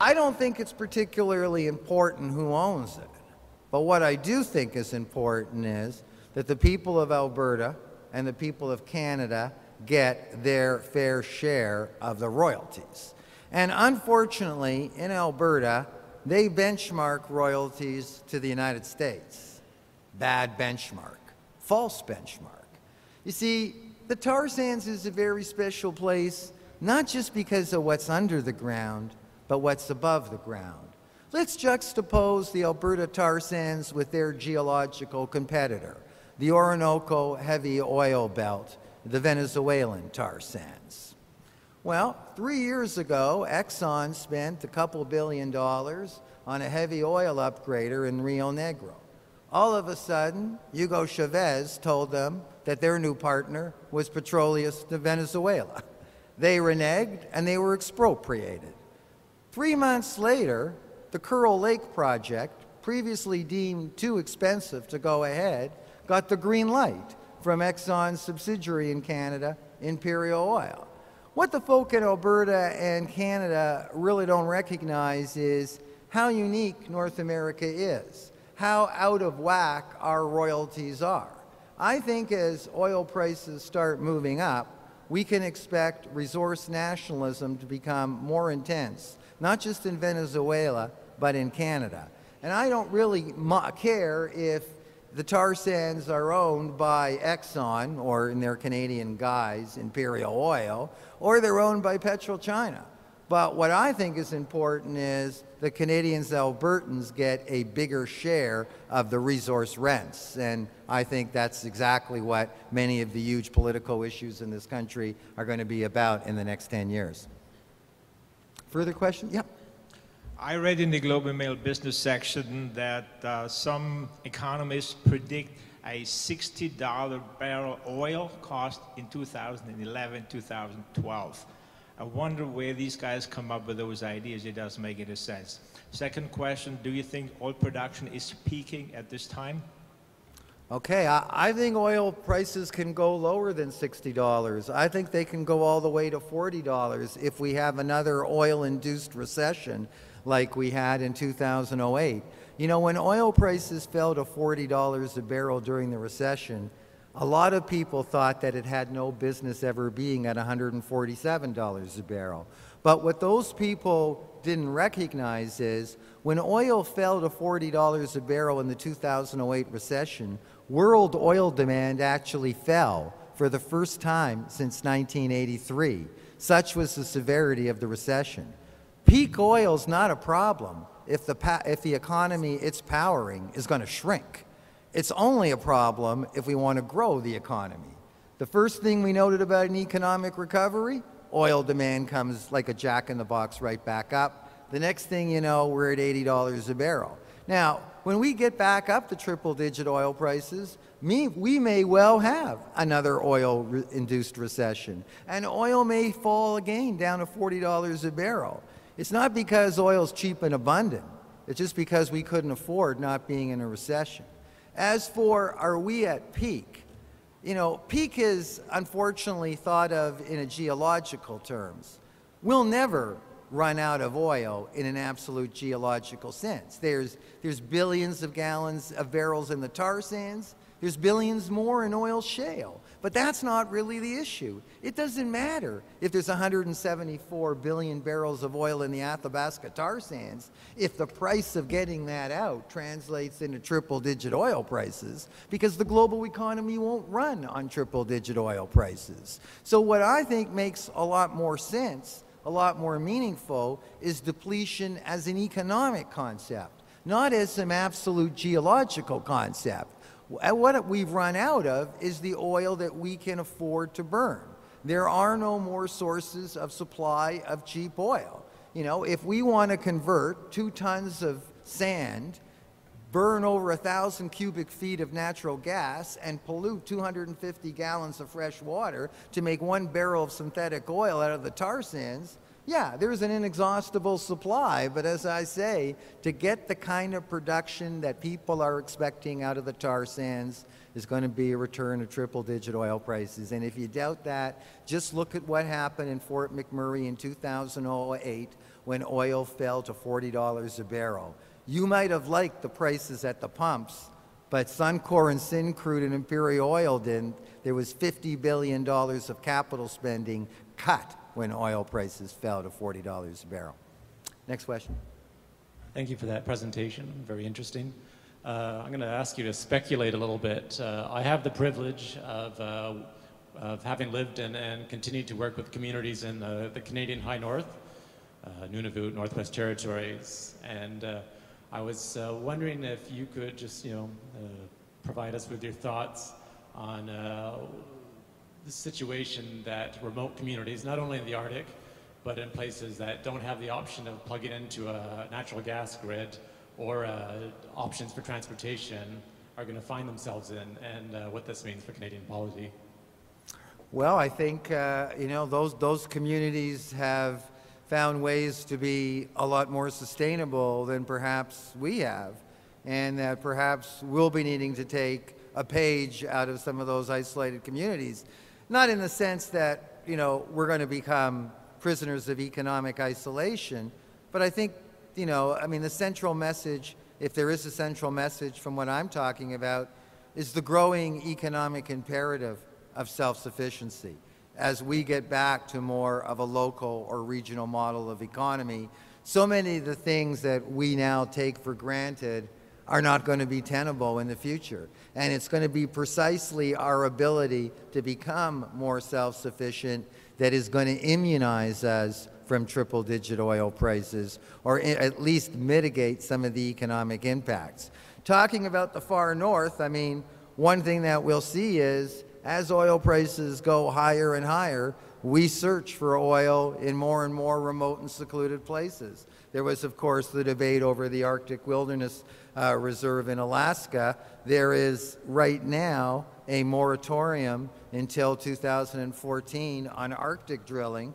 I don't think it's particularly important who owns it, but what I do think is important is that the people of Alberta and the people of Canada get their fair share of the royalties. And unfortunately, in Alberta, they benchmark royalties to the United States. Bad benchmark. False benchmark. You see, the tar sands is a very special place, not just because of what's under the ground, but what's above the ground. Let's juxtapose the Alberta tar sands with their geological competitor, the Orinoco heavy oil belt, the Venezuelan tar sands. Well, 3 years ago, Exxon spent a couple $2 billion on a heavy oil upgrader in Rio Negro. All of a sudden, Hugo Chavez told them that their new partner was Petroleus de Venezuela. They reneged and they were expropriated. 3 months later, the Kearl Lake project, previously deemed too expensive to go ahead, got the green light from Exxon's subsidiary in Canada, Imperial Oil. What the folk in Alberta and Canada really don't recognize is how unique North America is, how out of whack our royalties are. I think as oil prices start moving up, we can expect resource nationalism to become more intense, not just in Venezuela, but in Canada. And I don't really care if the tar sands are owned by Exxon, or in their Canadian guise, Imperial Oil, or they're owned by PetroChina. But what I think is important is the Canadians, Albertans get a bigger share of the resource rents. And I think that's exactly what many of the huge political issues in this country are going to be about in the next 10 years. Further questions? Yeah. I read in the Globe and Mail business section that some economists predict a $60 barrel oil cost in 2011, 2012. I wonder where these guys come up with those ideas. It doesn't make any sense. Second question, do you think oil production is peaking at this time? Okay, I think oil prices can go lower than $60. I think they can go all the way to $40 if we have another oil-induced recession like we had in 2008. You know, when oil prices fell to $40 a barrel during the recession, a lot of people thought that it had no business ever being at $147 a barrel. But what those people didn't recognize is when oil fell to $40 a barrel in the 2008 recession, world oil demand actually fell for the first time since 1983. Such was the severity of the recession. Peak oil's not a problem if the economy it's powering is going to shrink. It's only a problem if we want to grow the economy. The first thing we noted about an economic recovery, oil demand comes like a jack-in-the-box right back up. The next thing you know, we're at $80 a barrel. Now, when we get back up to triple-digit oil prices, we may well have another oil-induced recession. And oil may fall again down to $40 a barrel. It's not because oil's cheap and abundant. It's just because we couldn't afford not being in a recession. As for, are we at peak? You know, peak is unfortunately thought of in a geological terms. We'll never run out of oil in an absolute geological sense. There's billions of gallons of barrels in the tar sands. There's billions more in oil shale. But that's not really the issue. It doesn't matter if there's 174 billion barrels of oil in the Athabasca tar sands if the price of getting that out translates into triple-digit oil prices, because the global economy won't run on triple-digit oil prices. So what I think makes a lot more sense, a lot more meaningful, is depletion as an economic concept, not as some absolute geological concept. What we've run out of is the oil that we can afford to burn. There are no more sources of supply of cheap oil. You know, if we want to convert 2 tons of sand, burn over 1,000 cubic feet of natural gas, and pollute 250 gallons of fresh water to make 1 barrel of synthetic oil out of the tar sands, yeah, there's an inexhaustible supply, but as I say, to get the kind of production that people are expecting out of the tar sands is going to be a return of triple-digit oil prices. And if you doubt that, just look at what happened in Fort McMurray in 2008 when oil fell to $40 a barrel. You might have liked the prices at the pumps, but Suncor and Syncrude and Imperial Oil didn't. There was $50 billion of capital spending cut when oil prices fell to $40 a barrel. Next question. Thank you for that presentation. Very interesting. I'm going to ask you to speculate a little bit. I have the privilege of having lived and continued to work with communities in the Canadian High North, Nunavut, Northwest Territories, and I was wondering if you could just, you know, provide us with your thoughts on the situation that remote communities, not only in the Arctic, but in places that don't have the option of plugging into a natural gas grid or options for transportation, are going to find themselves in, and what this means for Canadian polity. Well, I think, you know, those communities have found ways to be a lot more sustainable than perhaps we have, and that perhaps we'll be needing to take a page out of some of those isolated communities. Not in the sense that, you know, we're going to become prisoners of economic isolation, but I think, you know, I mean, the central message, if there is a central message from what I'm talking about, is the growing economic imperative of self-sufficiency as we get back to more of a local or regional model of economy. So many of the things that we now take for granted are not going to be tenable in the future. And it's going to be precisely our ability to become more self-sufficient that is going to immunize us from triple-digit oil prices, or at least mitigate some of the economic impacts. Talking about the far north, I mean, one thing that we'll see is as oil prices go higher and higher, we search for oil in more and more remote and secluded places. There was, of course, the debate over the Arctic Wilderness Reserve in Alaska. There is right now a moratorium until 2014 on Arctic drilling.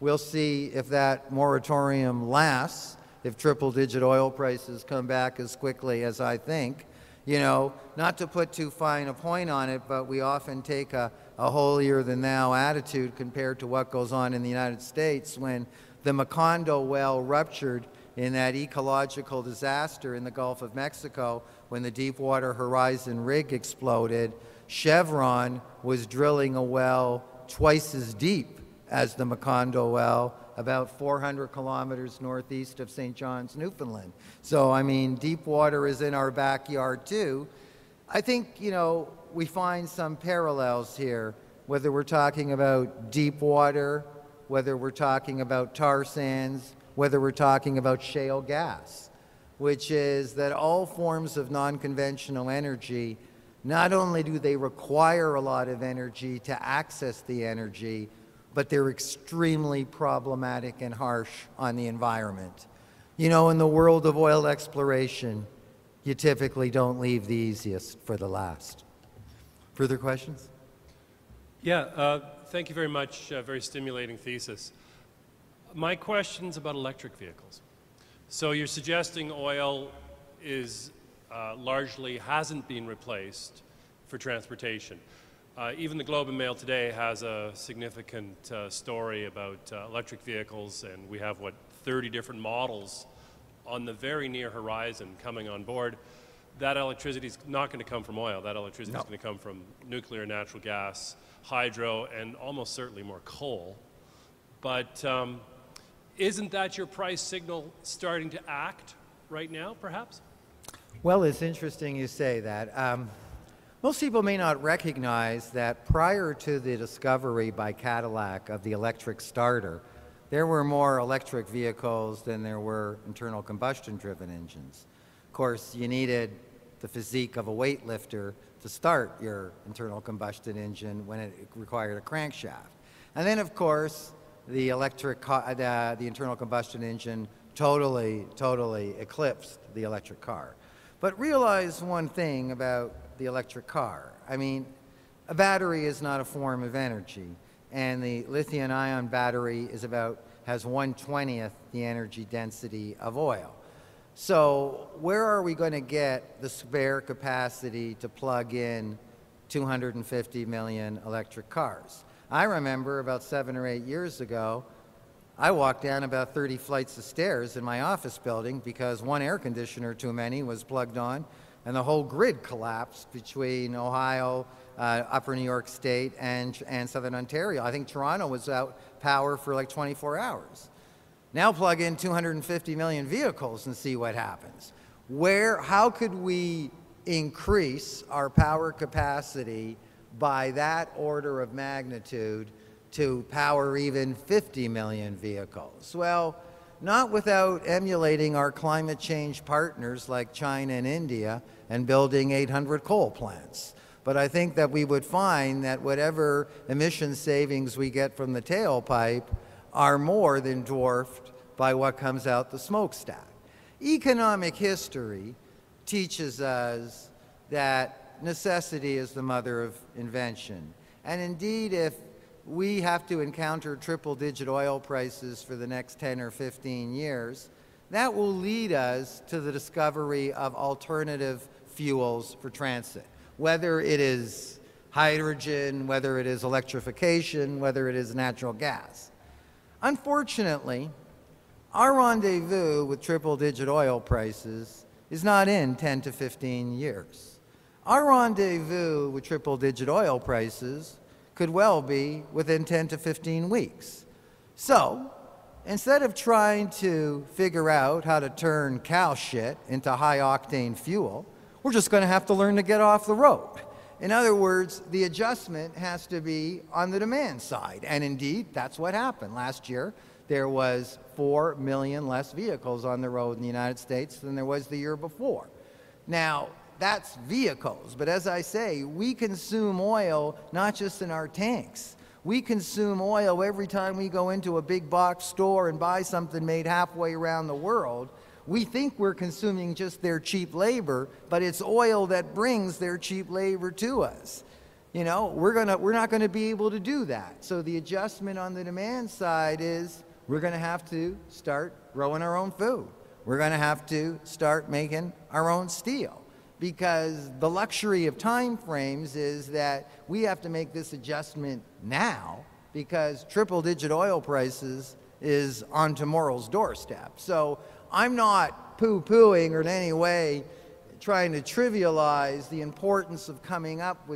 We'll see if that moratorium lasts, if triple-digit oil prices come back as quickly as I think. You know, not to put too fine a point on it, but we often take a holier-than-thou attitude compared to what goes on in the United States when the Macondo well ruptured in that ecological disaster in the Gulf of Mexico when the Deepwater Horizon rig exploded. Chevron was drilling a well twice as deep as the Macondo well, about 400 kilometers northeast of St. John's, Newfoundland. So, I mean, deep water is in our backyard too. I think, you know, we find some parallels here, whether we're talking about deep water, whether we're talking about tar sands, whether we're talking about shale gas, which is that all forms of non-conventional energy, not only do they require a lot of energy to access the energy, but they're extremely problematic and harsh on the environment. You know, in the world of oil exploration, you typically don't leave the easiest for the last. Further questions? Yeah, thank you very much. Very stimulating thesis. My question's about electric vehicles. So you're suggesting oil is largely hasn't been replaced for transportation. Even the Globe and Mail today has a significant story about electric vehicles, and we have, what, 30 different models on the very near horizon coming on board. That electricity is not going to come from oil. That electricity is going to come from nuclear, natural gas, hydro, and almost certainly more coal. But isn't that your price signal starting to act right now, perhaps? Well, it's interesting you say that. Most people may not recognize that prior to the discovery by Cadillac of the electric starter, there were more electric vehicles than there were internal combustion-driven engines. Of course, you needed the physique of a weightlifter to start your internal combustion engine when it required a crankshaft. And then, of course, the internal combustion engine totally eclipsed the electric car. But realize one thing about the electric car. I mean, a battery is not a form of energy, and the lithium-ion battery is about, has 1/20th the energy density of oil. So where are we going to get the spare capacity to plug in 250 million electric cars? I remember about 7 or 8 years ago, I walked down about 30 flights of stairs in my office building because one air conditioner too many was plugged on, and the whole grid collapsed between Ohio, upper New York State, and southern Ontario. I think Toronto was out power for like 24 hours. Now plug in 250 million vehicles and see what happens. Where, how could we increase our power capacity by that order of magnitude to power even 50 million vehicles? Well, not without emulating our climate change partners like China and India and building 800 coal plants. But I think that we would find that whatever emission savings we get from the tailpipe are more than dwarfed by what comes out the smokestack. Economic history teaches us that necessity is the mother of invention. And indeed, if we have to encounter triple-digit oil prices for the next 10 or 15 years, that will lead us to the discovery of alternative fuels for transit, whether it is hydrogen, whether it is electrification, whether it is natural gas. Unfortunately, our rendezvous with triple-digit oil prices is not in 10 to 15 years. Our rendezvous with triple-digit oil prices could well be within 10 to 15 weeks. So, instead of trying to figure out how to turn cow shit into high-octane fuel, we're just going to have to learn to get off the road. In other words, the adjustment has to be on the demand side, and indeed, that's what happened. Last year, there was 4 million less vehicles on the road in the United States than there was the year before. Now, that's vehicles, but as I say, we consume oil not just in our tanks. We consume oil every time we go into a big box store and buy something made halfway around the world. We think we're consuming just their cheap labor, but it's oil that brings their cheap labor to us. You know, we're not going to be able to do that. So the adjustment on the demand side is we're going to have to start growing our own food. We're going to have to start making our own steel, because the luxury of time frames is that we have to make this adjustment now because triple-digit oil prices is on tomorrow's doorstep. So I'm not poo-pooing or in any way trying to trivialize the importance of coming up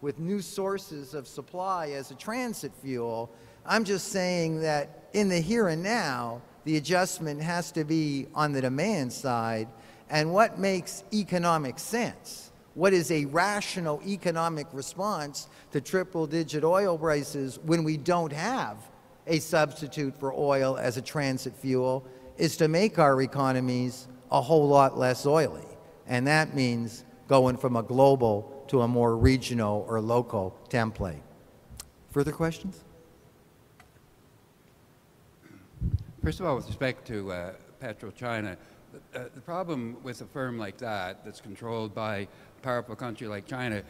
with new sources of supply as a transit fuel. I'm just saying that in the here and now, the adjustment has to be on the demand side and what makes economic sense. What is a rational economic response to triple-digit oil prices when we don't have a substitute for oil as a transit fuel is to make our economies a whole lot less oily. And that means going from a global to a more regional or local template. Further questions? First of all, with respect to PetroChina, the problem with a firm like that, that's controlled by a powerful country like China,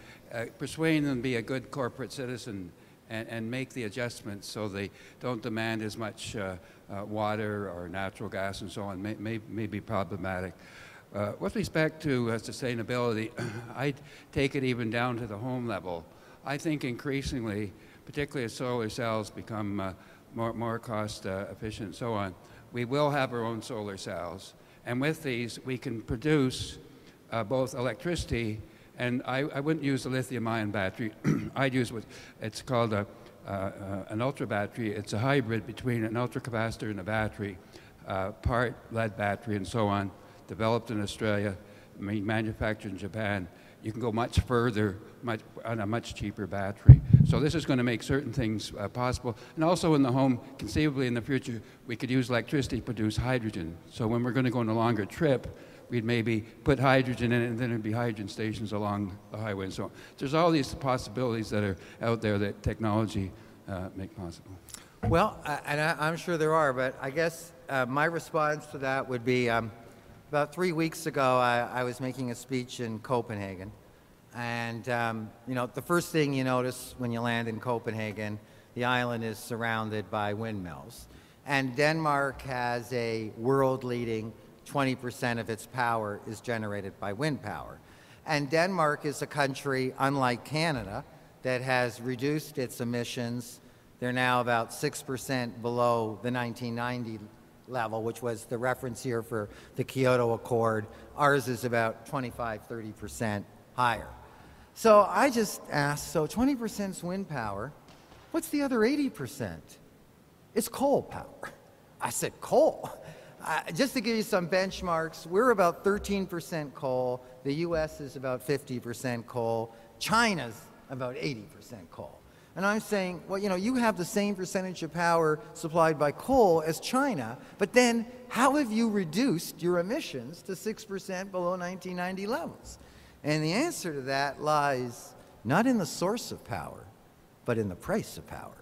persuading them to be a good corporate citizen and make the adjustments so they don't demand as much water or natural gas and so on may be problematic. With respect to sustainability, I take it even down to the home level. I think increasingly, particularly as solar cells become more cost efficient and so on, we will have our own solar cells. And with these, we can produce both electricity, and I wouldn't use a lithium-ion battery. I'd use what it's called an ultra battery. It's a hybrid between an ultra capacitor and a battery, part lead battery and so on, developed in Australia, manufactured in Japan. You can go much further on a much cheaper battery. So this is going to make certain things possible. And also in the home, conceivably in the future, we could use electricity to produce hydrogen. So when we're going to go on a longer trip, we'd maybe put hydrogen in it, and then there'd be hydrogen stations along the highway and so on. There's all these possibilities that are out there that technology make possible. Well, and I'm sure there are, but I guess my response to that would be, about 3 weeks ago, I was making a speech in Copenhagen, and you know, the first thing you notice when you land in Copenhagen, the island is surrounded by windmills, and Denmark has a world-leading 20% of its power is generated by wind power. And Denmark is a country, unlike Canada, that has reduced its emissions. They're now about 6% below the 1990 level, which was the reference here for the Kyoto Accord. Ours is about 25–30% higher. So I just asked, so 20% is wind power. What's the other 80%? It's coal power. I said, coal? Just to give you some benchmarks, we're about 13% coal. The US is about 50% coal. China's about 80% coal. And I'm saying, well, you know, you have the same percentage of power supplied by coal as China, but then how have you reduced your emissions to 6% below 1990 levels? And the answer to that lies not in the source of power, but in the price of power.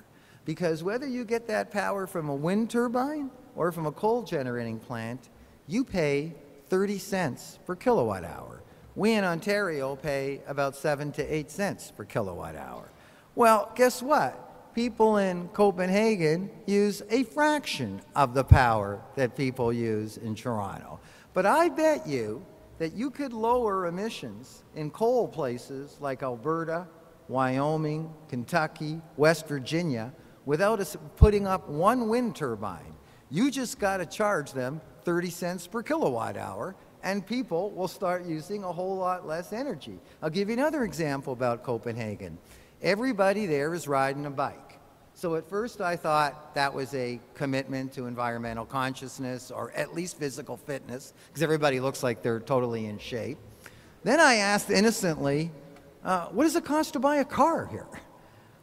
Because whether you get that power from a wind turbine or from a coal generating plant, you pay 30 cents per kilowatt hour. We in Ontario pay about 7 to 8 cents per kilowatt hour. Well, guess what? People in Copenhagen use a fraction of the power that people use in Toronto. But I bet you that you could lower emissions in coal places like Alberta, Wyoming, Kentucky, West Virginia, without putting up one wind turbine. You just got to charge them 30 cents per kilowatt hour, and people will start using a whole lot less energy. I'll give you another example about Copenhagen. Everybody there is riding a bike. So at first I thought that was a commitment to environmental consciousness, or at least physical fitness, because everybody looks like they're totally in shape. Then I asked innocently, what does it cost to buy a car here?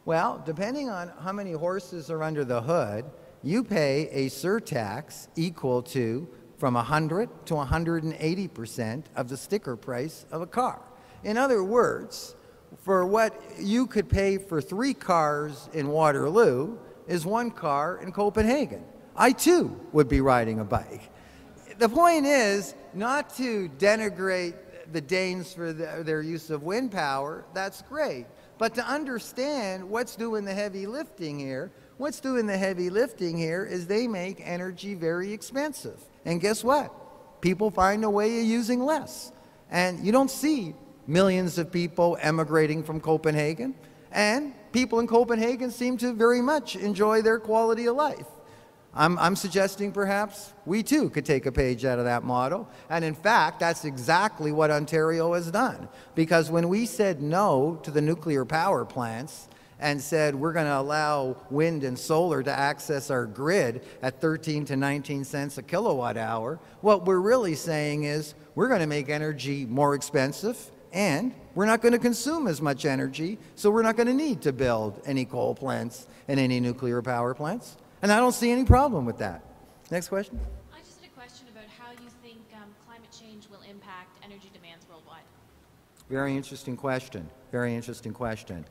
Well, depending on how many horses are under the hood, you pay a surtax equal to from 100 to 180% of the sticker price of a car. In other words, for what you could pay for 3 cars in Waterloo is 1 car in Copenhagen. I too would be riding a bike. The point is not to denigrate the Danes for their use of wind power, that's great, but to understand what's doing the heavy lifting here. What's doing the heavy lifting here is they make energy very expensive. And guess what? People find a way of using less. And you don't see millions of people emigrating from Copenhagen, and people in Copenhagen seem to very much enjoy their quality of life. I'm suggesting perhaps we too could take a page out of that model, and in fact that's exactly what Ontario has done, because when we said no to the nuclear power plants and said we're going to allow wind and solar to access our grid at 13 to 19 cents a kilowatt hour, what we're really saying is we're going to make energy more expensive, and we're not going to consume as much energy, so we're not going to need to build any coal plants and any nuclear power plants. And I don't see any problem with that. Next question. I just had a question about how you think climate change will impact energy demands worldwide. Very interesting question. Very interesting question.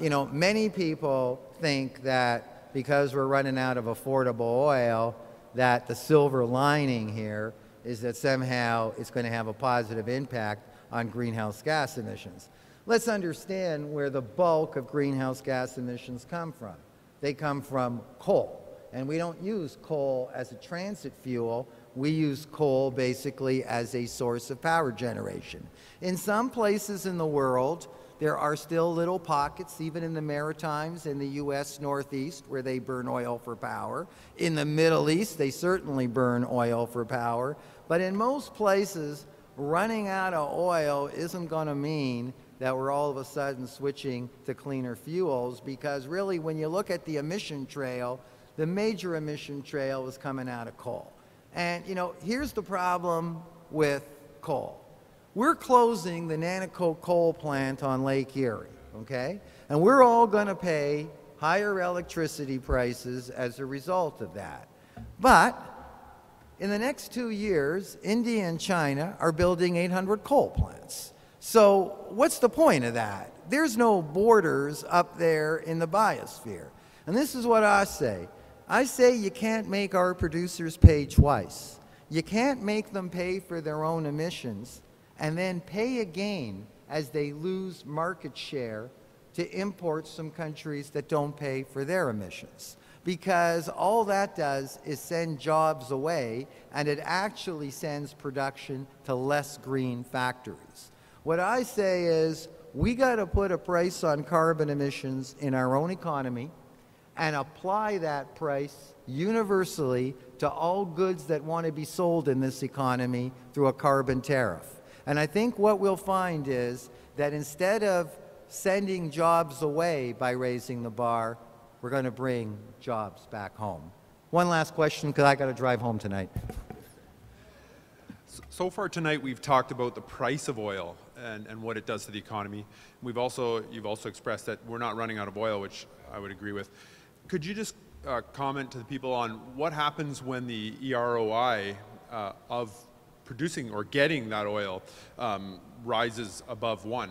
You know, many people think that because we're running out of affordable oil, that the silver lining here is that somehow it's going to have a positive impact on greenhouse gas emissions. Let's understand where the bulk of greenhouse gas emissions come from. They come from coal, and we don't use coal as a transit fuel. We use coal basically as a source of power generation. In some places in the world, there are still little pockets, even in the Maritimes, in the US Northeast, where they burn oil for power. In the Middle East, they certainly burn oil for power, but in most places, running out of oil isn't going to mean that we're all of a sudden switching to cleaner fuels, because really when you look at the emission trail, the major emission trail is coming out of coal. And you know, here's the problem with coal. We're closing the Nanticoke coal plant on Lake Erie, okay? And we're all going to pay higher electricity prices as a result of that. But in the next 2 years, India and China are building 800 coal plants. So what's the point of that? There's no borders up there in the biosphere. And this is what I say. I say you can't make our producers pay twice. You can't make them pay for their own emissions and then pay again as they lose market share to imports from countries that don't pay for their emissions. Because all that does is send jobs away, and it actually sends production to less green factories. What I say is we got to put a price on carbon emissions in our own economy and apply that price universally to all goods that want to be sold in this economy through a carbon tariff. And I think what we'll find is that instead of sending jobs away by raising the bar, we're going to bring jobs back home. One last question, because I got to drive home tonight. So far tonight, we've talked about the price of oil and what it does to the economy. You've also expressed that we're not running out of oil, which I would agree with. Could you just comment to the people on what happens when the EROI of producing or getting that oil rises above 1?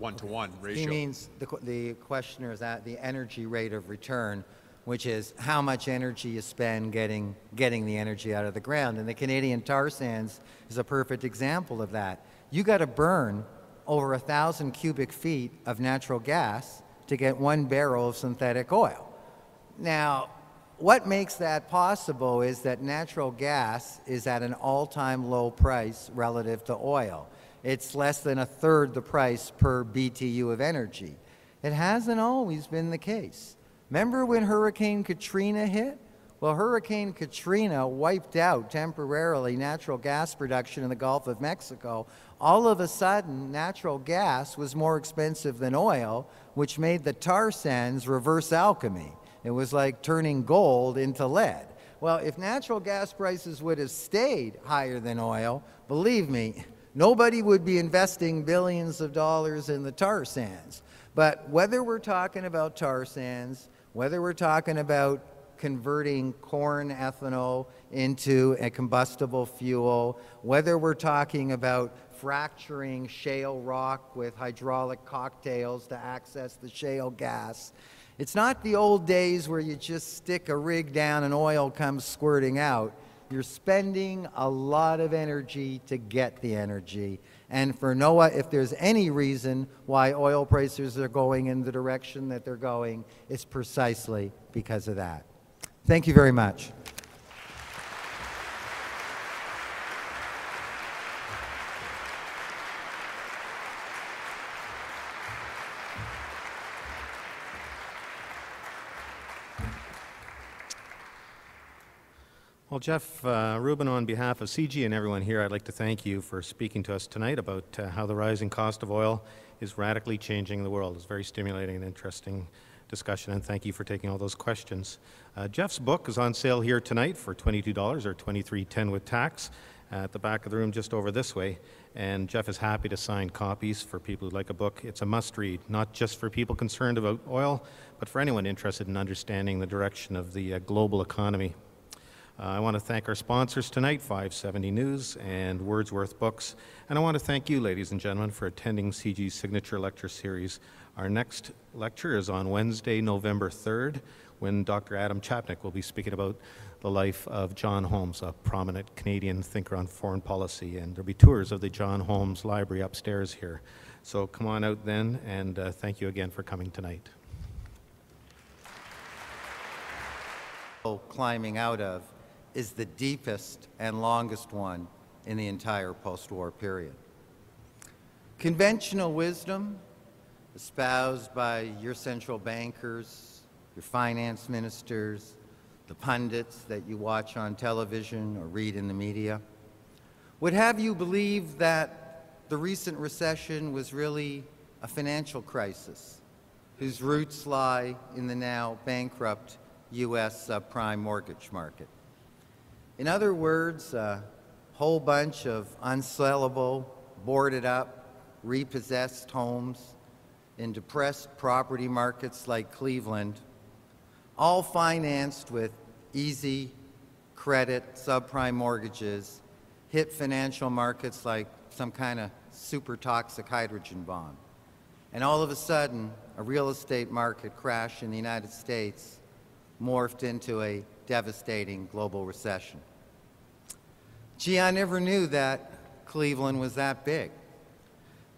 One-to-one ratio. He means the questioner is at the energy rate of return, which is how much energy you spend getting the energy out of the ground. And the Canadian tar sands is a perfect example of that. You got to burn over 1,000 cubic feet of natural gas to get 1 barrel of synthetic oil. Now, what makes that possible is that natural gas is at an all-time low price relative to oil. It's less than a third the price per BTU of energy. It hasn't always been the case. Remember when Hurricane Katrina hit? Well, Hurricane Katrina wiped out temporarily natural gas production in the Gulf of Mexico. All of a sudden, natural gas was more expensive than oil, which made the tar sands reverse alchemy. It was like turning gold into lead. Well, if natural gas prices would have stayed higher than oil, believe me, nobody would be investing billions of dollars in the tar sands. But whether we're talking about tar sands, whether we're talking about converting corn ethanol into a combustible fuel, whether we're talking about fracturing shale rock with hydraulic cocktails to access the shale gas, it's not the old days where you just stick a rig down and oil comes squirting out. You're spending a lot of energy to get the energy. And for NOAA, if there's any reason why oil prices are going in the direction that they're going, it's precisely because of that. Thank you very much. Well, Jeff Rubin, on behalf of CIGI and everyone here, I'd like to thank you for speaking to us tonight about how the rising cost of oil is radically changing the world. It's a very stimulating and interesting discussion, and thank you for taking all those questions. Jeff's book is on sale here tonight for $22 or $23.10 with tax at the back of the room just over this way, and Jeff is happy to sign copies for people who like a book. It's a must-read, not just for people concerned about oil, but for anyone interested in understanding the direction of the global economy. I want to thank our sponsors tonight, 570 News and Wordsworth Books. And I want to thank you, ladies and gentlemen, for attending CIGI's Signature Lecture Series. Our next lecture is on Wednesday, November 3rd, when Dr. Adam Chapnick will be speaking about the life of John Holmes, a prominent Canadian thinker on foreign policy. And there'll be tours of the John Holmes Library upstairs here. So come on out then, and thank you again for coming tonight. Climbing out of is the deepest and longest one in the entire post-war period. Conventional wisdom, espoused by your central bankers, your finance ministers, the pundits that you watch on television or read in the media, would have you believe that the recent recession was really a financial crisis whose roots lie in the now bankrupt U.S. subprime mortgage market. In other words, a whole bunch of unsellable, boarded up, repossessed homes in depressed property markets like Cleveland, all financed with easy credit subprime mortgages, hit financial markets like some kind of super toxic hydrogen bomb. And all of a sudden, a real estate market crash in the United States morphed into a devastating global recession. Gee, I never knew that Cleveland was that big.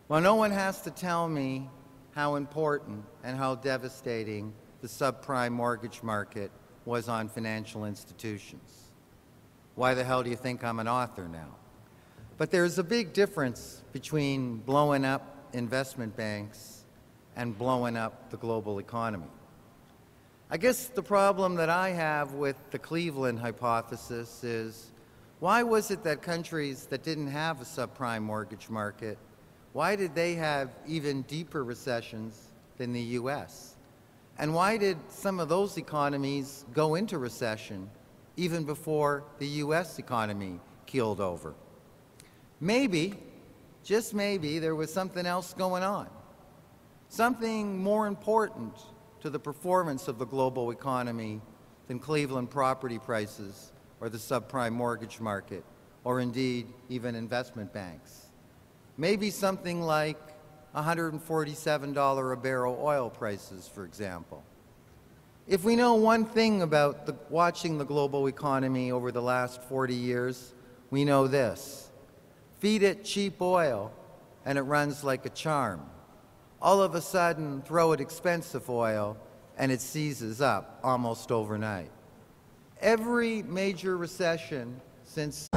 Well, no one has to tell me how important and how devastating the subprime mortgage market was on financial institutions. Why the hell do you think I'm an author now? But there's a big difference between blowing up investment banks and blowing up the global economy. I guess the problem that I have with the Cleveland hypothesis is, why was it that countries that didn't have a subprime mortgage market, why did they have even deeper recessions than the US? And why did some of those economies go into recession even before the US economy keeled over? Maybe, just maybe, there was something else going on. Something more important to the performance of the global economy than Cleveland property prices or the subprime mortgage market, or indeed even investment banks. Maybe something like $147 a barrel oil prices, for example. If we know one thing about watching the global economy over the last 40 years, we know this. Feed it cheap oil and it runs like a charm. All of a sudden, throw it expensive oil and it seizes up almost overnight. every major recession since...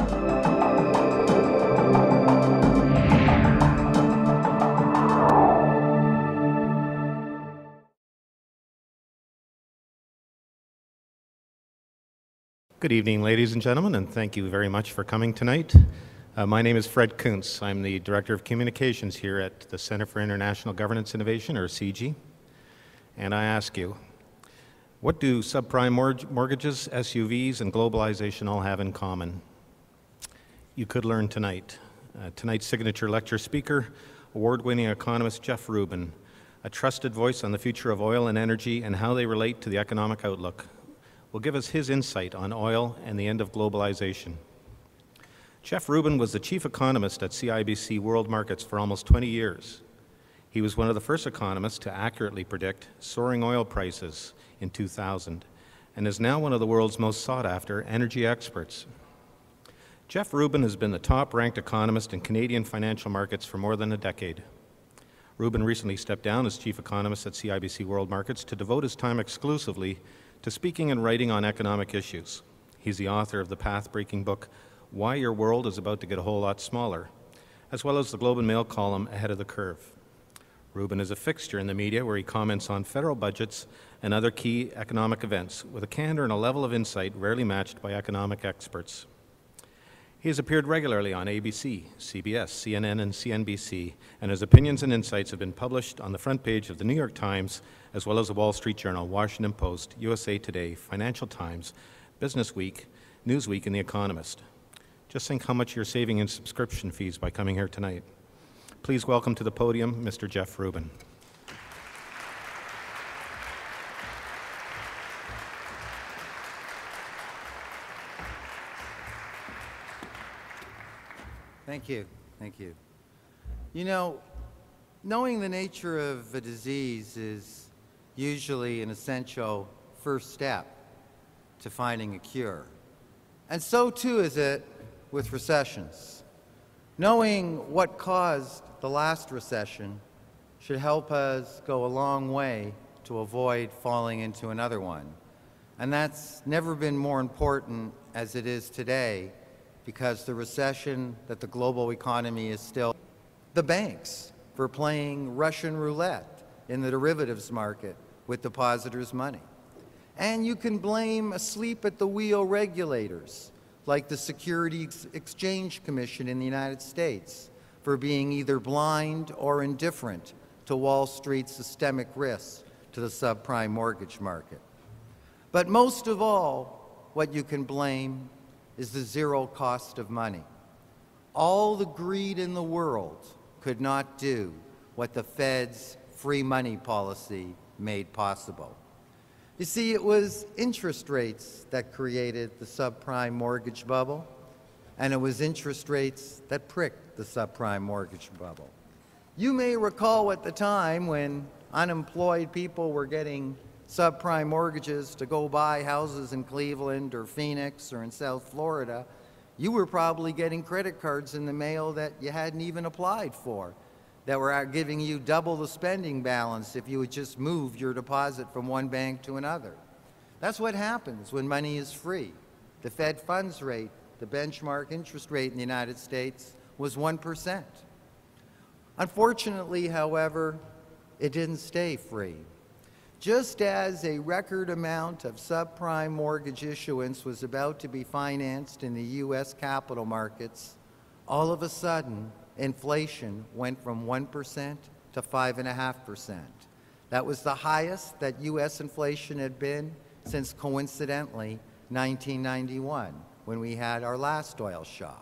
Good evening, ladies and gentlemen, and thank you very much for coming tonight. My name is Fred Kuntz. I'm the Director of Communications here at the Center for International Governance Innovation, or CIGI. And I ask you, what do subprime mortgages, SUVs, and globalization all have in common? You could learn tonight. Tonight's signature lecture speaker, award-winning economist Jeff Rubin, a trusted voice on the future of oil and energy and how they relate to the economic outlook, will give us his insight on oil and the end of globalization. Jeff Rubin was the chief economist at CIBC World Markets for almost 20 years. He was one of the first economists to accurately predict soaring oil prices in 2000 and is now one of the world's most sought-after energy experts. Jeff Rubin has been the top-ranked economist in Canadian financial markets for more than a decade. Rubin recently stepped down as chief economist at CIBC World Markets to devote his time exclusively to speaking and writing on economic issues. He's the author of the path-breaking book, Why Your World is About to Get a Whole Lot Smaller, as well as the Globe and Mail column Ahead of the Curve. Rubin is a fixture in the media where he comments on federal budgets and other key economic events with a candor and a level of insight rarely matched by economic experts. He has appeared regularly on ABC, CBS, CNN, and CNBC, and his opinions and insights have been published on the front page of the New York Times, as well as the Wall Street Journal, Washington Post, USA Today, Financial Times, Business Week, Newsweek, and The Economist. Just think how much you're saving in subscription fees by coming here tonight. Please welcome to the podium, Mr. Jeff Rubin. Thank you, thank you. You know, knowing the nature of a disease is usually an essential first step to finding a cure. And so too is it with recessions. Knowing what caused the last recession should help us go a long way to avoid falling into another one. And that's never been more important as it is today, because the recession that the global economy is still... The banks for playing Russian roulette in the derivatives market with depositors' money. And you can blame asleep at the wheel regulators like the Securities Exchange Commission in the United States for being either blind or indifferent to Wall Street's systemic risks to the subprime mortgage market. But most of all, what you can blame is the zero cost of money. All the greed in the world could not do what the Fed's free money policy made possible. You see, it was interest rates that created the subprime mortgage bubble, and it was interest rates that pricked the subprime mortgage bubble. You may recall at the time when unemployed people were getting subprime mortgages to go buy houses in Cleveland or Phoenix or in South Florida, you were probably getting credit cards in the mail that you hadn't even applied for, that were giving you double the spending balance if you would just move your deposit from one bank to another. That's what happens when money is free. The Fed funds rate, the benchmark interest rate in the United States, was 1%. Unfortunately, however, it didn't stay free. Just as a record amount of subprime mortgage issuance was about to be financed in the U.S. capital markets, all of a sudden, inflation went from 1% to 5.5%. That was the highest that U.S. inflation had been since, coincidentally, 1991, when we had our last oil shock.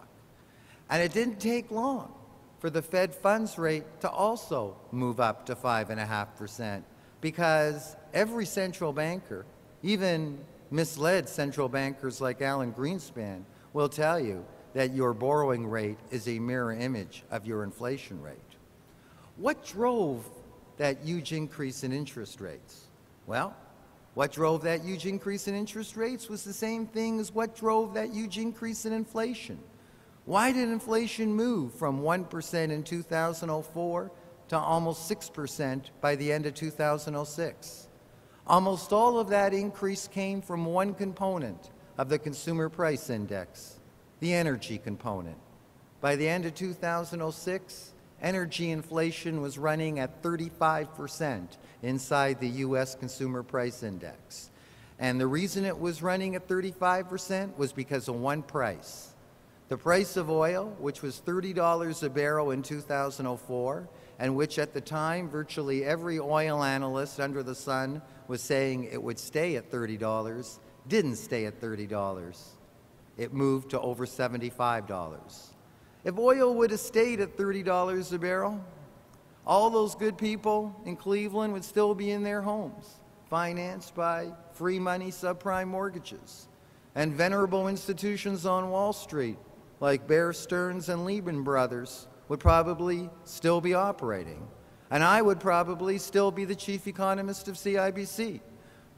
And it didn't take long for the Fed funds rate to also move up to 5.5%, because every central banker, even misled central bankers like Alan Greenspan, will tell you that your borrowing rate is a mirror image of your inflation rate. What drove that huge increase in interest rates? Well, what drove that huge increase in interest rates was the same thing as what drove that huge increase in inflation. Why did inflation move from 1% in 2004 to almost 6% by the end of 2006? Almost all of that increase came from one component, of the Consumer Price Index, the energy component. By the end of 2006, energy inflation was running at 35% inside the U.S. Consumer Price Index. And the reason it was running at 35% was because of one price. The price of oil, which was $30 a barrel in 2004, and which at the time virtually every oil analyst under the sun was saying it would stay at $30, didn't stay at $30. It moved to over $75. If oil would have stayed at $30 a barrel, all those good people in Cleveland would still be in their homes, financed by free money subprime mortgages. And venerable institutions on Wall Street, like Bear Stearns and Lehman Brothers, would probably still be operating. And I would probably still be the chief economist of CIBC.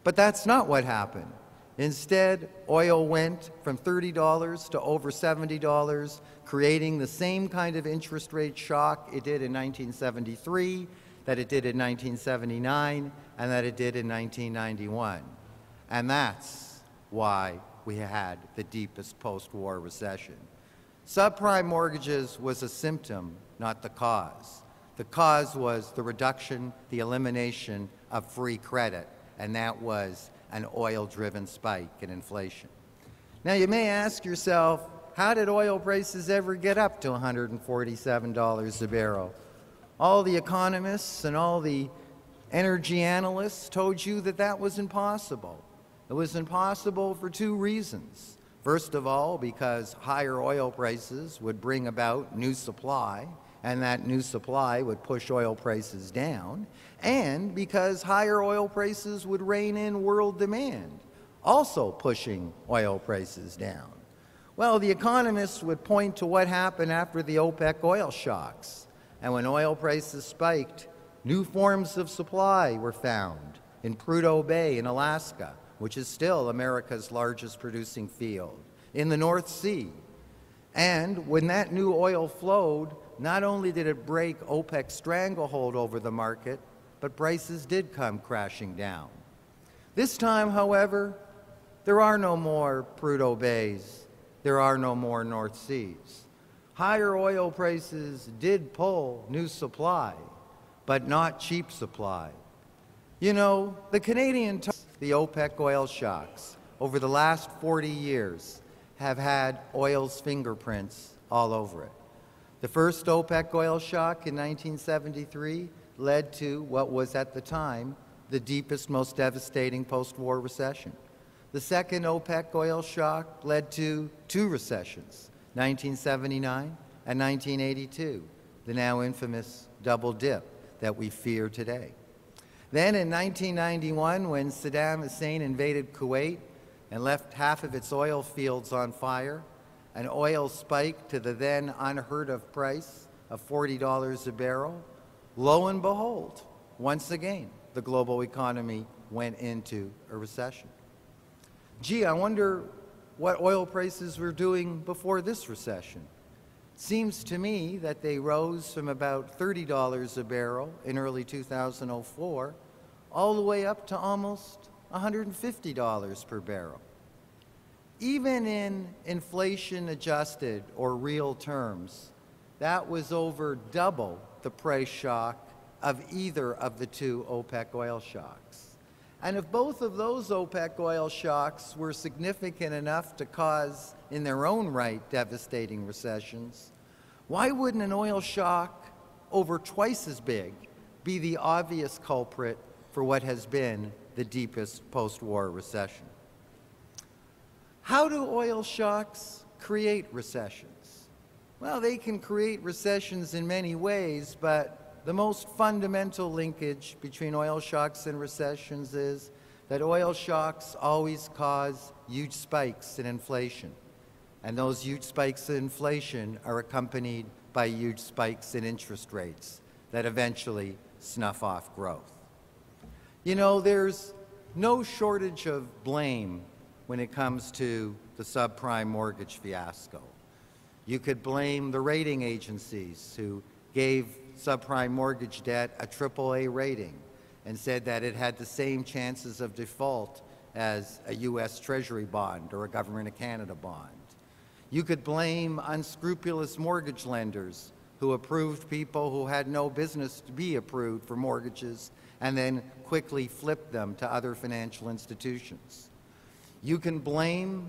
But that's not what happened. Instead, oil went from $30 to over $70, creating the same kind of interest rate shock it did in 1973, that it did in 1979, and that it did in 1991. And that's why we had the deepest post-war recession. Subprime mortgages was a symptom, not the cause. The cause was the reduction, the elimination of free credit, and that was an oil-driven spike in inflation. Now, you may ask yourself, how did oil prices ever get up to $147 a barrel? All the economists and all the energy analysts told you that that was impossible. It was impossible for two reasons. First of all, because higher oil prices would bring about new supply, and that new supply would push oil prices down, and because higher oil prices would rein in world demand, also pushing oil prices down. Well, the economists would point to what happened after the OPEC oil shocks, and when oil prices spiked, new forms of supply were found in Prudhoe Bay in Alaska, which is still America's largest producing field, in the North Sea. And when that new oil flowed, not only did it break OPEC's stranglehold over the market, but prices did come crashing down. This time, however, there are no more Prudhoe Bays. There are no more North Seas. Higher oil prices did pull new supply, but not cheap supply. You know, the Canadian the OPEC oil shocks over the last 40 years have had oil's fingerprints all over it. The first OPEC oil shock in 1973 led to what was at the time the deepest, most devastating post-war recession. The second OPEC oil shock led to two recessions, 1979 and 1982, the now infamous double dip that we fear today. Then in 1991, when Saddam Hussein invaded Kuwait and left half of its oil fields on fire, an oil spike to the then unheard-of price of $40 a barrel, lo and behold, once again, the global economy went into a recession. Gee, I wonder what oil prices were doing before this recession. Seems to me that they rose from about $30 a barrel in early 2004 all the way up to almost $150 per barrel. Even in inflation-adjusted or real terms, that was over double the price shock of either of the two OPEC oil shocks. And if both of those OPEC oil shocks were significant enough to cause, in their own right, devastating recessions, why wouldn't an oil shock over twice as big be the obvious culprit for what has been the deepest post-war recession? How do oil shocks create recessions? Well, they can create recessions in many ways, but the most fundamental linkage between oil shocks and recessions is that oil shocks always cause huge spikes in inflation. And those huge spikes in inflation are accompanied by huge spikes in interest rates that eventually snuff off growth. You know, there's no shortage of blame when it comes to the subprime mortgage fiasco. You could blame the rating agencies who gave subprime mortgage debt a AAA rating and said that it had the same chances of default as a U.S. Treasury bond or a Government of Canada bond. You could blame unscrupulous mortgage lenders who approved people who had no business to be approved for mortgages and then quickly flipped them to other financial institutions. You can blame